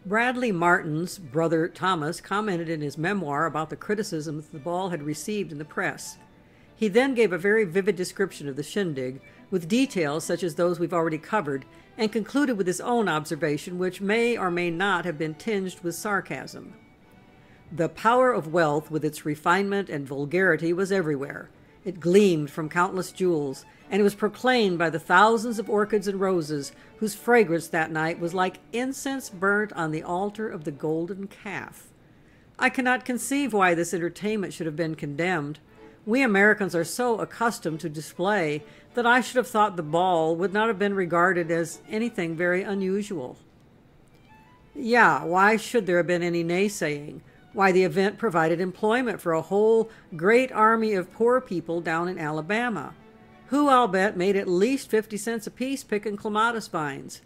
Bradley Martin's brother Thomas commented in his memoir about the criticism the ball had received in the press. He then gave a very vivid description of the shindig, with details such as those we've already covered, and concluded with his own observation, which may or may not have been tinged with sarcasm. The power of wealth, with its refinement and vulgarity, was everywhere. It gleamed from countless jewels, and it was proclaimed by the thousands of orchids and roses, whose fragrance that night was like incense burnt on the altar of the golden calf. I cannot conceive why this entertainment should have been condemned. We Americans are so accustomed to display that I should have thought the ball would not have been regarded as anything very unusual. Yeah, why should there have been any naysaying? Why, the event provided employment for a whole great army of poor people down in Alabama, who I'll bet made at least 50 cents apiece picking clematis vines.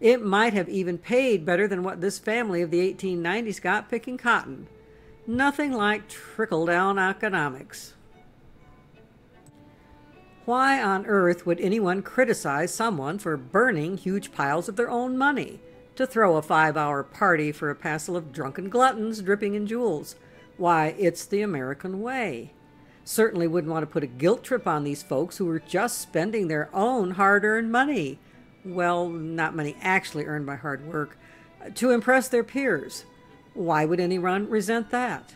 It might have even paid better than what this family of the 1890s got picking cotton. Nothing like trickle-down economics. Why on earth would anyone criticize someone for burning huge piles of their own money to throw a 5-hour party for a passel of drunken gluttons dripping in jewels? Why, it's the American way. Certainly wouldn't want to put a guilt trip on these folks who were just spending their own hard-earned money. Well, not money actually earned by hard work, to impress their peers. Why would anyone resent that?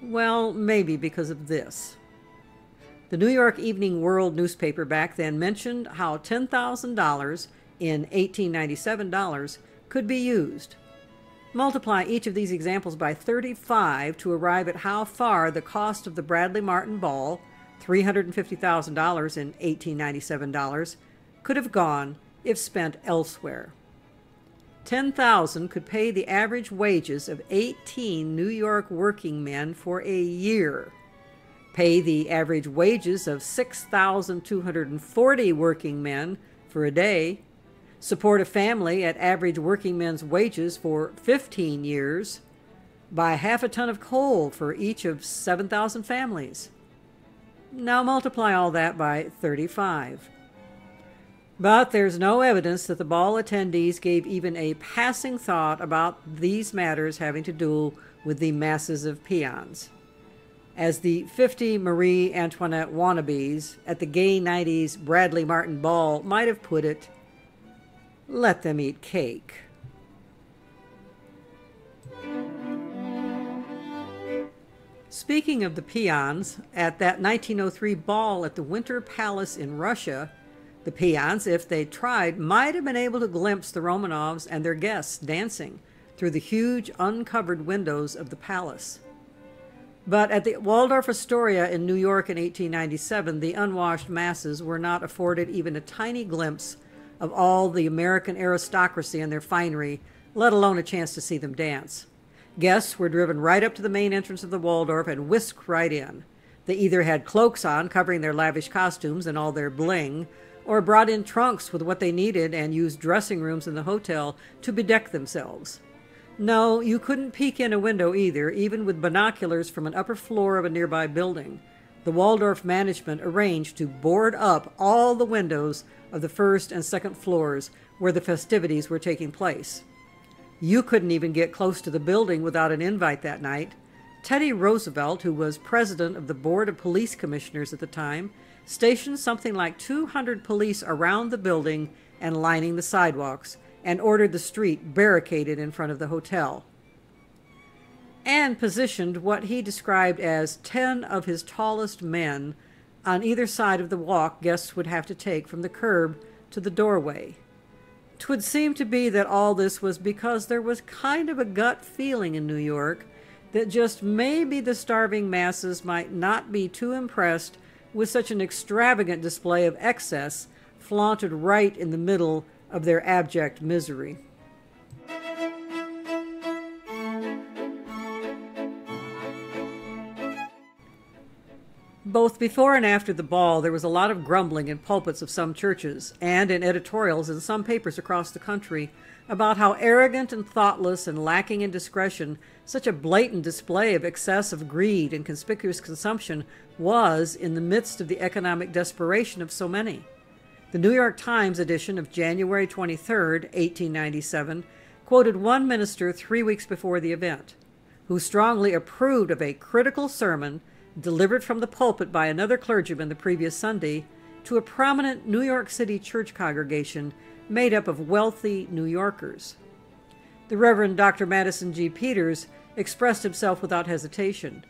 Well, maybe because of this. The New York Evening World newspaper back then mentioned how $10,000 in 1897 dollars could be used. Multiply each of these examples by 35 to arrive at how far the cost of the Bradley Martin Ball, $350,000 in 1897 dollars, could have gone if spent elsewhere. $10,000 could pay the average wages of 18 New York working men for a year, pay the average wages of 6,240 working men for a day, support a family at average working men's wages for 15 years, buy half a ton of coal for each of 7,000 families. Now multiply all that by 35. But there's no evidence that the ball attendees gave even a passing thought about these matters having to do with the masses of peons. As the 50 Marie Antoinette wannabes at the gay 90s Bradley Martin Ball might have put it, let them eat cake. Speaking of the peons, at that 1903 ball at the Winter Palace in Russia, the peons, if they tried, might have been able to glimpse the Romanovs and their guests dancing through the huge uncovered windows of the palace. But at the Waldorf Astoria in New York in 1897, the unwashed masses were not afforded even a tiny glimpse of all the American aristocracy and their finery, let alone a chance to see them dance. Guests were driven right up to the main entrance of the Waldorf and whisked right in. They either had cloaks on, covering their lavish costumes and all their bling, or brought in trunks with what they needed and used dressing rooms in the hotel to bedeck themselves. No, you couldn't peek in a window either, even with binoculars from an upper floor of a nearby building. The Waldorf management arranged to board up all the windows of the first and second floors where the festivities were taking place. You couldn't even get close to the building without an invite that night. Teddy Roosevelt, who was president of the Board of Police Commissioners at the time, stationed something like 200 police around the building and lining the sidewalks, and ordered the street barricaded in front of the hotel, and positioned what he described as 10 of his tallest men On either side of the walk, guests would have to take from the curb to the doorway. 'Twould seem to be that all this was because there was kind of a gut feeling in New York that just maybe the starving masses might not be too impressed with such an extravagant display of excess flaunted right in the middle of their abject misery. Both before and after the ball, there was a lot of grumbling in pulpits of some churches and in editorials in some papers across the country about how arrogant and thoughtless and lacking in discretion such a blatant display of excess of greed and conspicuous consumption was in the midst of the economic desperation of so many. The New York Times edition of January 23, 1897, quoted one minister 3 weeks before the event, who strongly approved of a critical sermon delivered from the pulpit by another clergyman the previous Sunday to a prominent New York City church congregation made up of wealthy New Yorkers. The Reverend Dr. Madison G. Peters expressed himself without hesitation.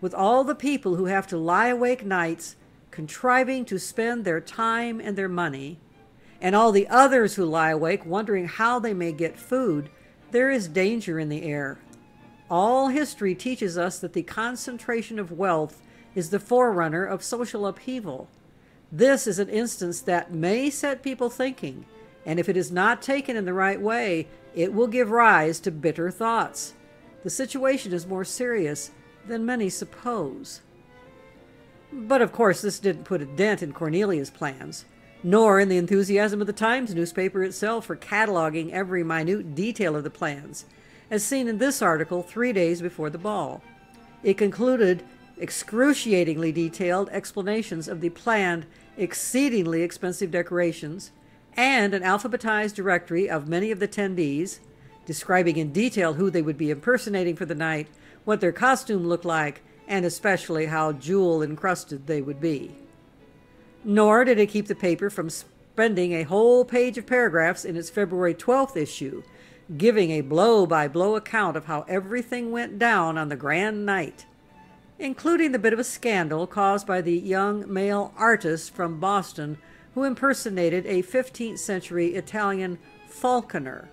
With all the people who have to lie awake nights contriving to spend their time and their money, and all the others who lie awake wondering how they may get food, there is danger in the air. All history teaches us that the concentration of wealth is the forerunner of social upheaval. This is an instance that may set people thinking, and if it is not taken in the right way, it will give rise to bitter thoughts. The situation is more serious than many suppose. But of course this didn't put a dent in Cornelia's plans, nor in the enthusiasm of the Times newspaper itself for cataloging every minute detail of the plans, as seen in this article 3 days before the ball. It concluded excruciatingly detailed explanations of the planned, exceedingly expensive decorations and an alphabetized directory of many of the attendees, describing in detail who they would be impersonating for the night, what their costume looked like, and especially how jewel-encrusted they would be. Nor did it keep the paper from spending a whole page of paragraphs in its February 12th issue, giving a blow-by-blow account of how everything went down on the grand night, including the bit of a scandal caused by the young male artist from Boston who impersonated a 15th century Italian falconer.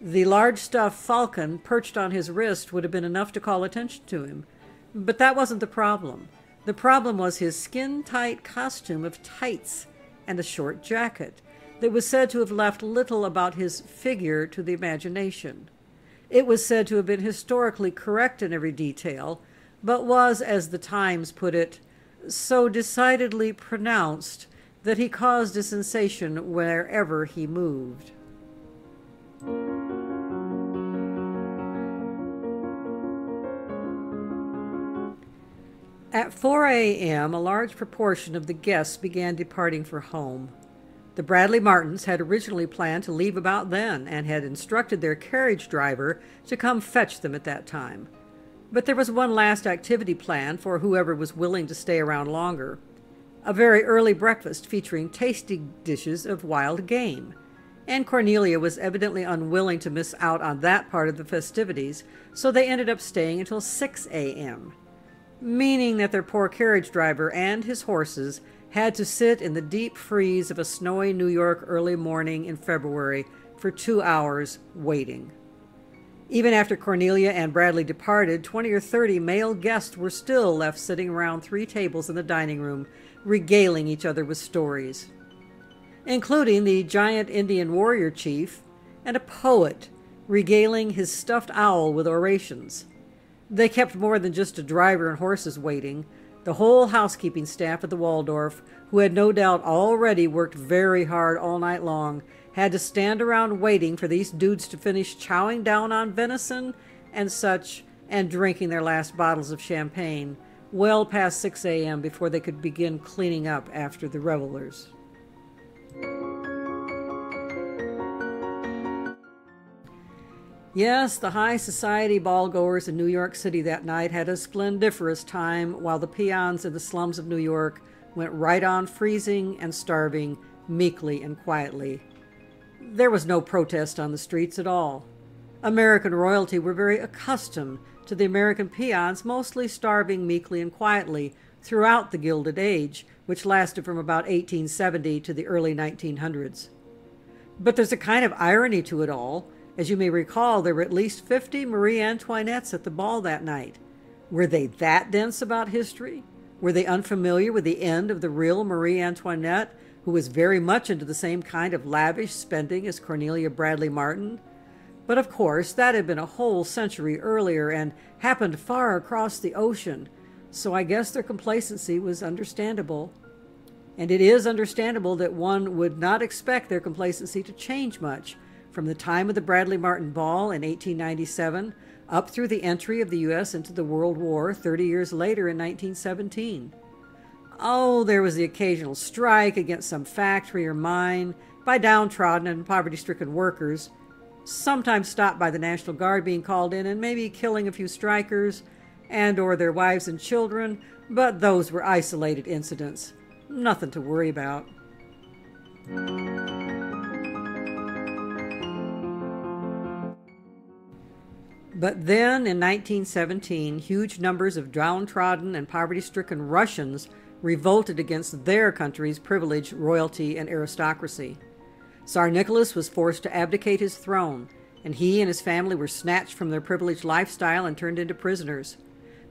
The large stuffed falcon perched on his wrist would have been enough to call attention to him, but that wasn't the problem. The problem was his skin-tight costume of tights and a short jacket that was said to have left little about his figure to the imagination. It was said to have been historically correct in every detail, but was, as the Times put it, so decidedly pronounced that he caused a sensation wherever he moved. At 4 a.m., a large proportion of the guests began departing for home. The Bradley Martins had originally planned to leave about then and had instructed their carriage driver to come fetch them at that time. But there was one last activity planned for whoever was willing to stay around longer. A very early breakfast featuring tasty dishes of wild game, and Cornelia was evidently unwilling to miss out on that part of the festivities, so they ended up staying until 6 a.m., meaning that their poor carriage driver and his horses had to sit in the deep freeze of a snowy New York early morning in February for 2 hours waiting. Even after Cornelia and Bradley departed, 20 or 30 male guests were still left sitting around 3 tables in the dining room, regaling each other with stories, including the giant Indian warrior chief and a poet regaling his stuffed owl with orations. They kept more than just a driver and horses waiting. The whole housekeeping staff at the Waldorf, who had no doubt already worked very hard all night long, had to stand around waiting for these dudes to finish chowing down on venison and such and drinking their last bottles of champagne well past 6 a.m. before they could begin cleaning up after the revelers. Yes, the high society ballgoers in New York City that night had a splendiferous time while the peons in the slums of New York went right on freezing and starving, meekly and quietly. There was no protest on the streets at all. American royalty were very accustomed to the American peons mostly starving meekly and quietly throughout the Gilded Age, which lasted from about 1870 to the early 1900s. But there's a kind of irony to it all. As you may recall, there were at least 50 Marie Antoinettes at the ball that night. Were they that dense about history? Were they unfamiliar with the end of the real Marie Antoinette, who was very much into the same kind of lavish spending as Cornelia Bradley Martin? But of course, that had been a whole century earlier and happened far across the ocean, so I guess their complacency was understandable. And it is understandable that one would not expect their complacency to change much from the time of the Bradley Martin Ball in 1897 up through the entry of the U.S. into the World War 30 years later in 1917. Oh, there was the occasional strike against some factory or mine by downtrodden and poverty-stricken workers, sometimes stopped by the National Guard being called in and maybe killing a few strikers and or their wives and children, but those were isolated incidents. Nothing to worry about. But then, in 1917, huge numbers of downtrodden and poverty-stricken Russians revolted against their country's privilege, royalty, and aristocracy. Tsar Nicholas was forced to abdicate his throne, and he and his family were snatched from their privileged lifestyle and turned into prisoners.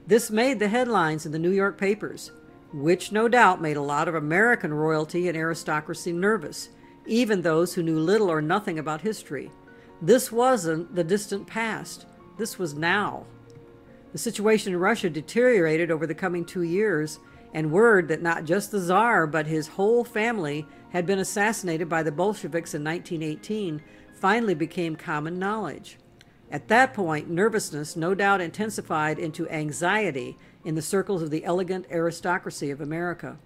This made the headlines in the New York papers, which no doubt made a lot of American royalty and aristocracy nervous, even those who knew little or nothing about history. This wasn't the distant past. This was now. The situation in Russia deteriorated over the coming 2 years, and word that not just the Tsar, but his whole family had been assassinated by the Bolsheviks in 1918 finally became common knowledge. At that point, nervousness no doubt intensified into anxiety in the circles of the elegant aristocracy of America.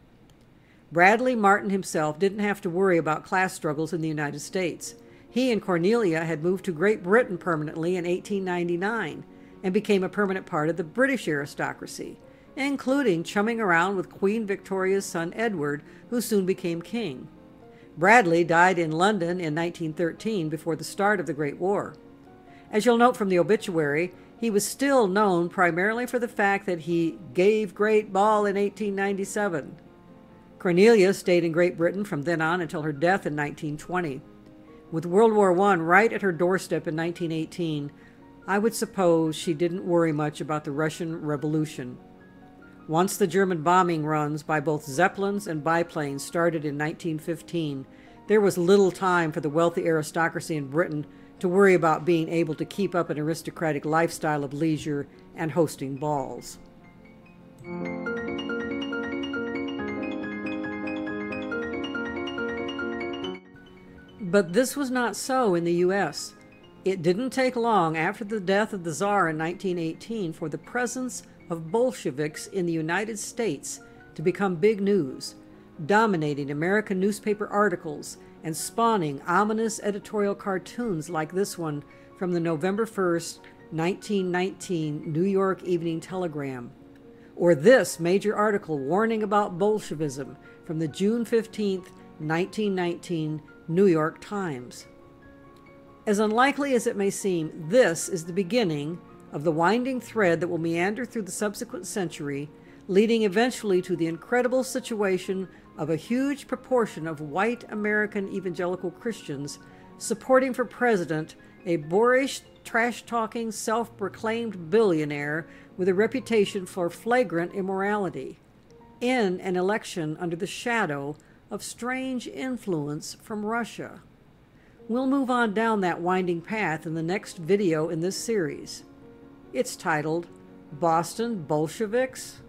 Bradley Martin himself didn't have to worry about class struggles in the United States. He and Cornelia had moved to Great Britain permanently in 1899 and became a permanent part of the British aristocracy, including chumming around with Queen Victoria's son Edward, who soon became king. Bradley died in London in 1913 before the start of the Great War. As you'll note from the obituary, he was still known primarily for the fact that he gave great ball in 1897. Cornelia stayed in Great Britain from then on until her death in 1920. With World War I right at her doorstep in 1918, I would suppose she didn't worry much about the Russian Revolution. Once the German bombing runs by both Zeppelins and biplanes started in 1915, there was little time for the wealthy aristocracy in Britain to worry about being able to keep up an aristocratic lifestyle of leisure and hosting balls. But this was not so in the U.S. It didn't take long after the death of the Tsar in 1918 for the presence of Bolsheviks in the United States to become big news, dominating American newspaper articles and spawning ominous editorial cartoons like this one from the November 1st, 1919 New York Evening Telegram, or this major article warning about Bolshevism from the June 15th, 1919 New York Times. As unlikely as it may seem, this is the beginning of the winding thread that will meander through the subsequent century, leading eventually to the incredible situation of a huge proportion of white American evangelical Christians supporting for president a boorish, trash-talking, self-proclaimed billionaire with a reputation for flagrant immorality, in an election under the shadow of strange influence from Russia. We'll move on down that winding path in the next video in this series. It's titled, Boston Bolsheviks?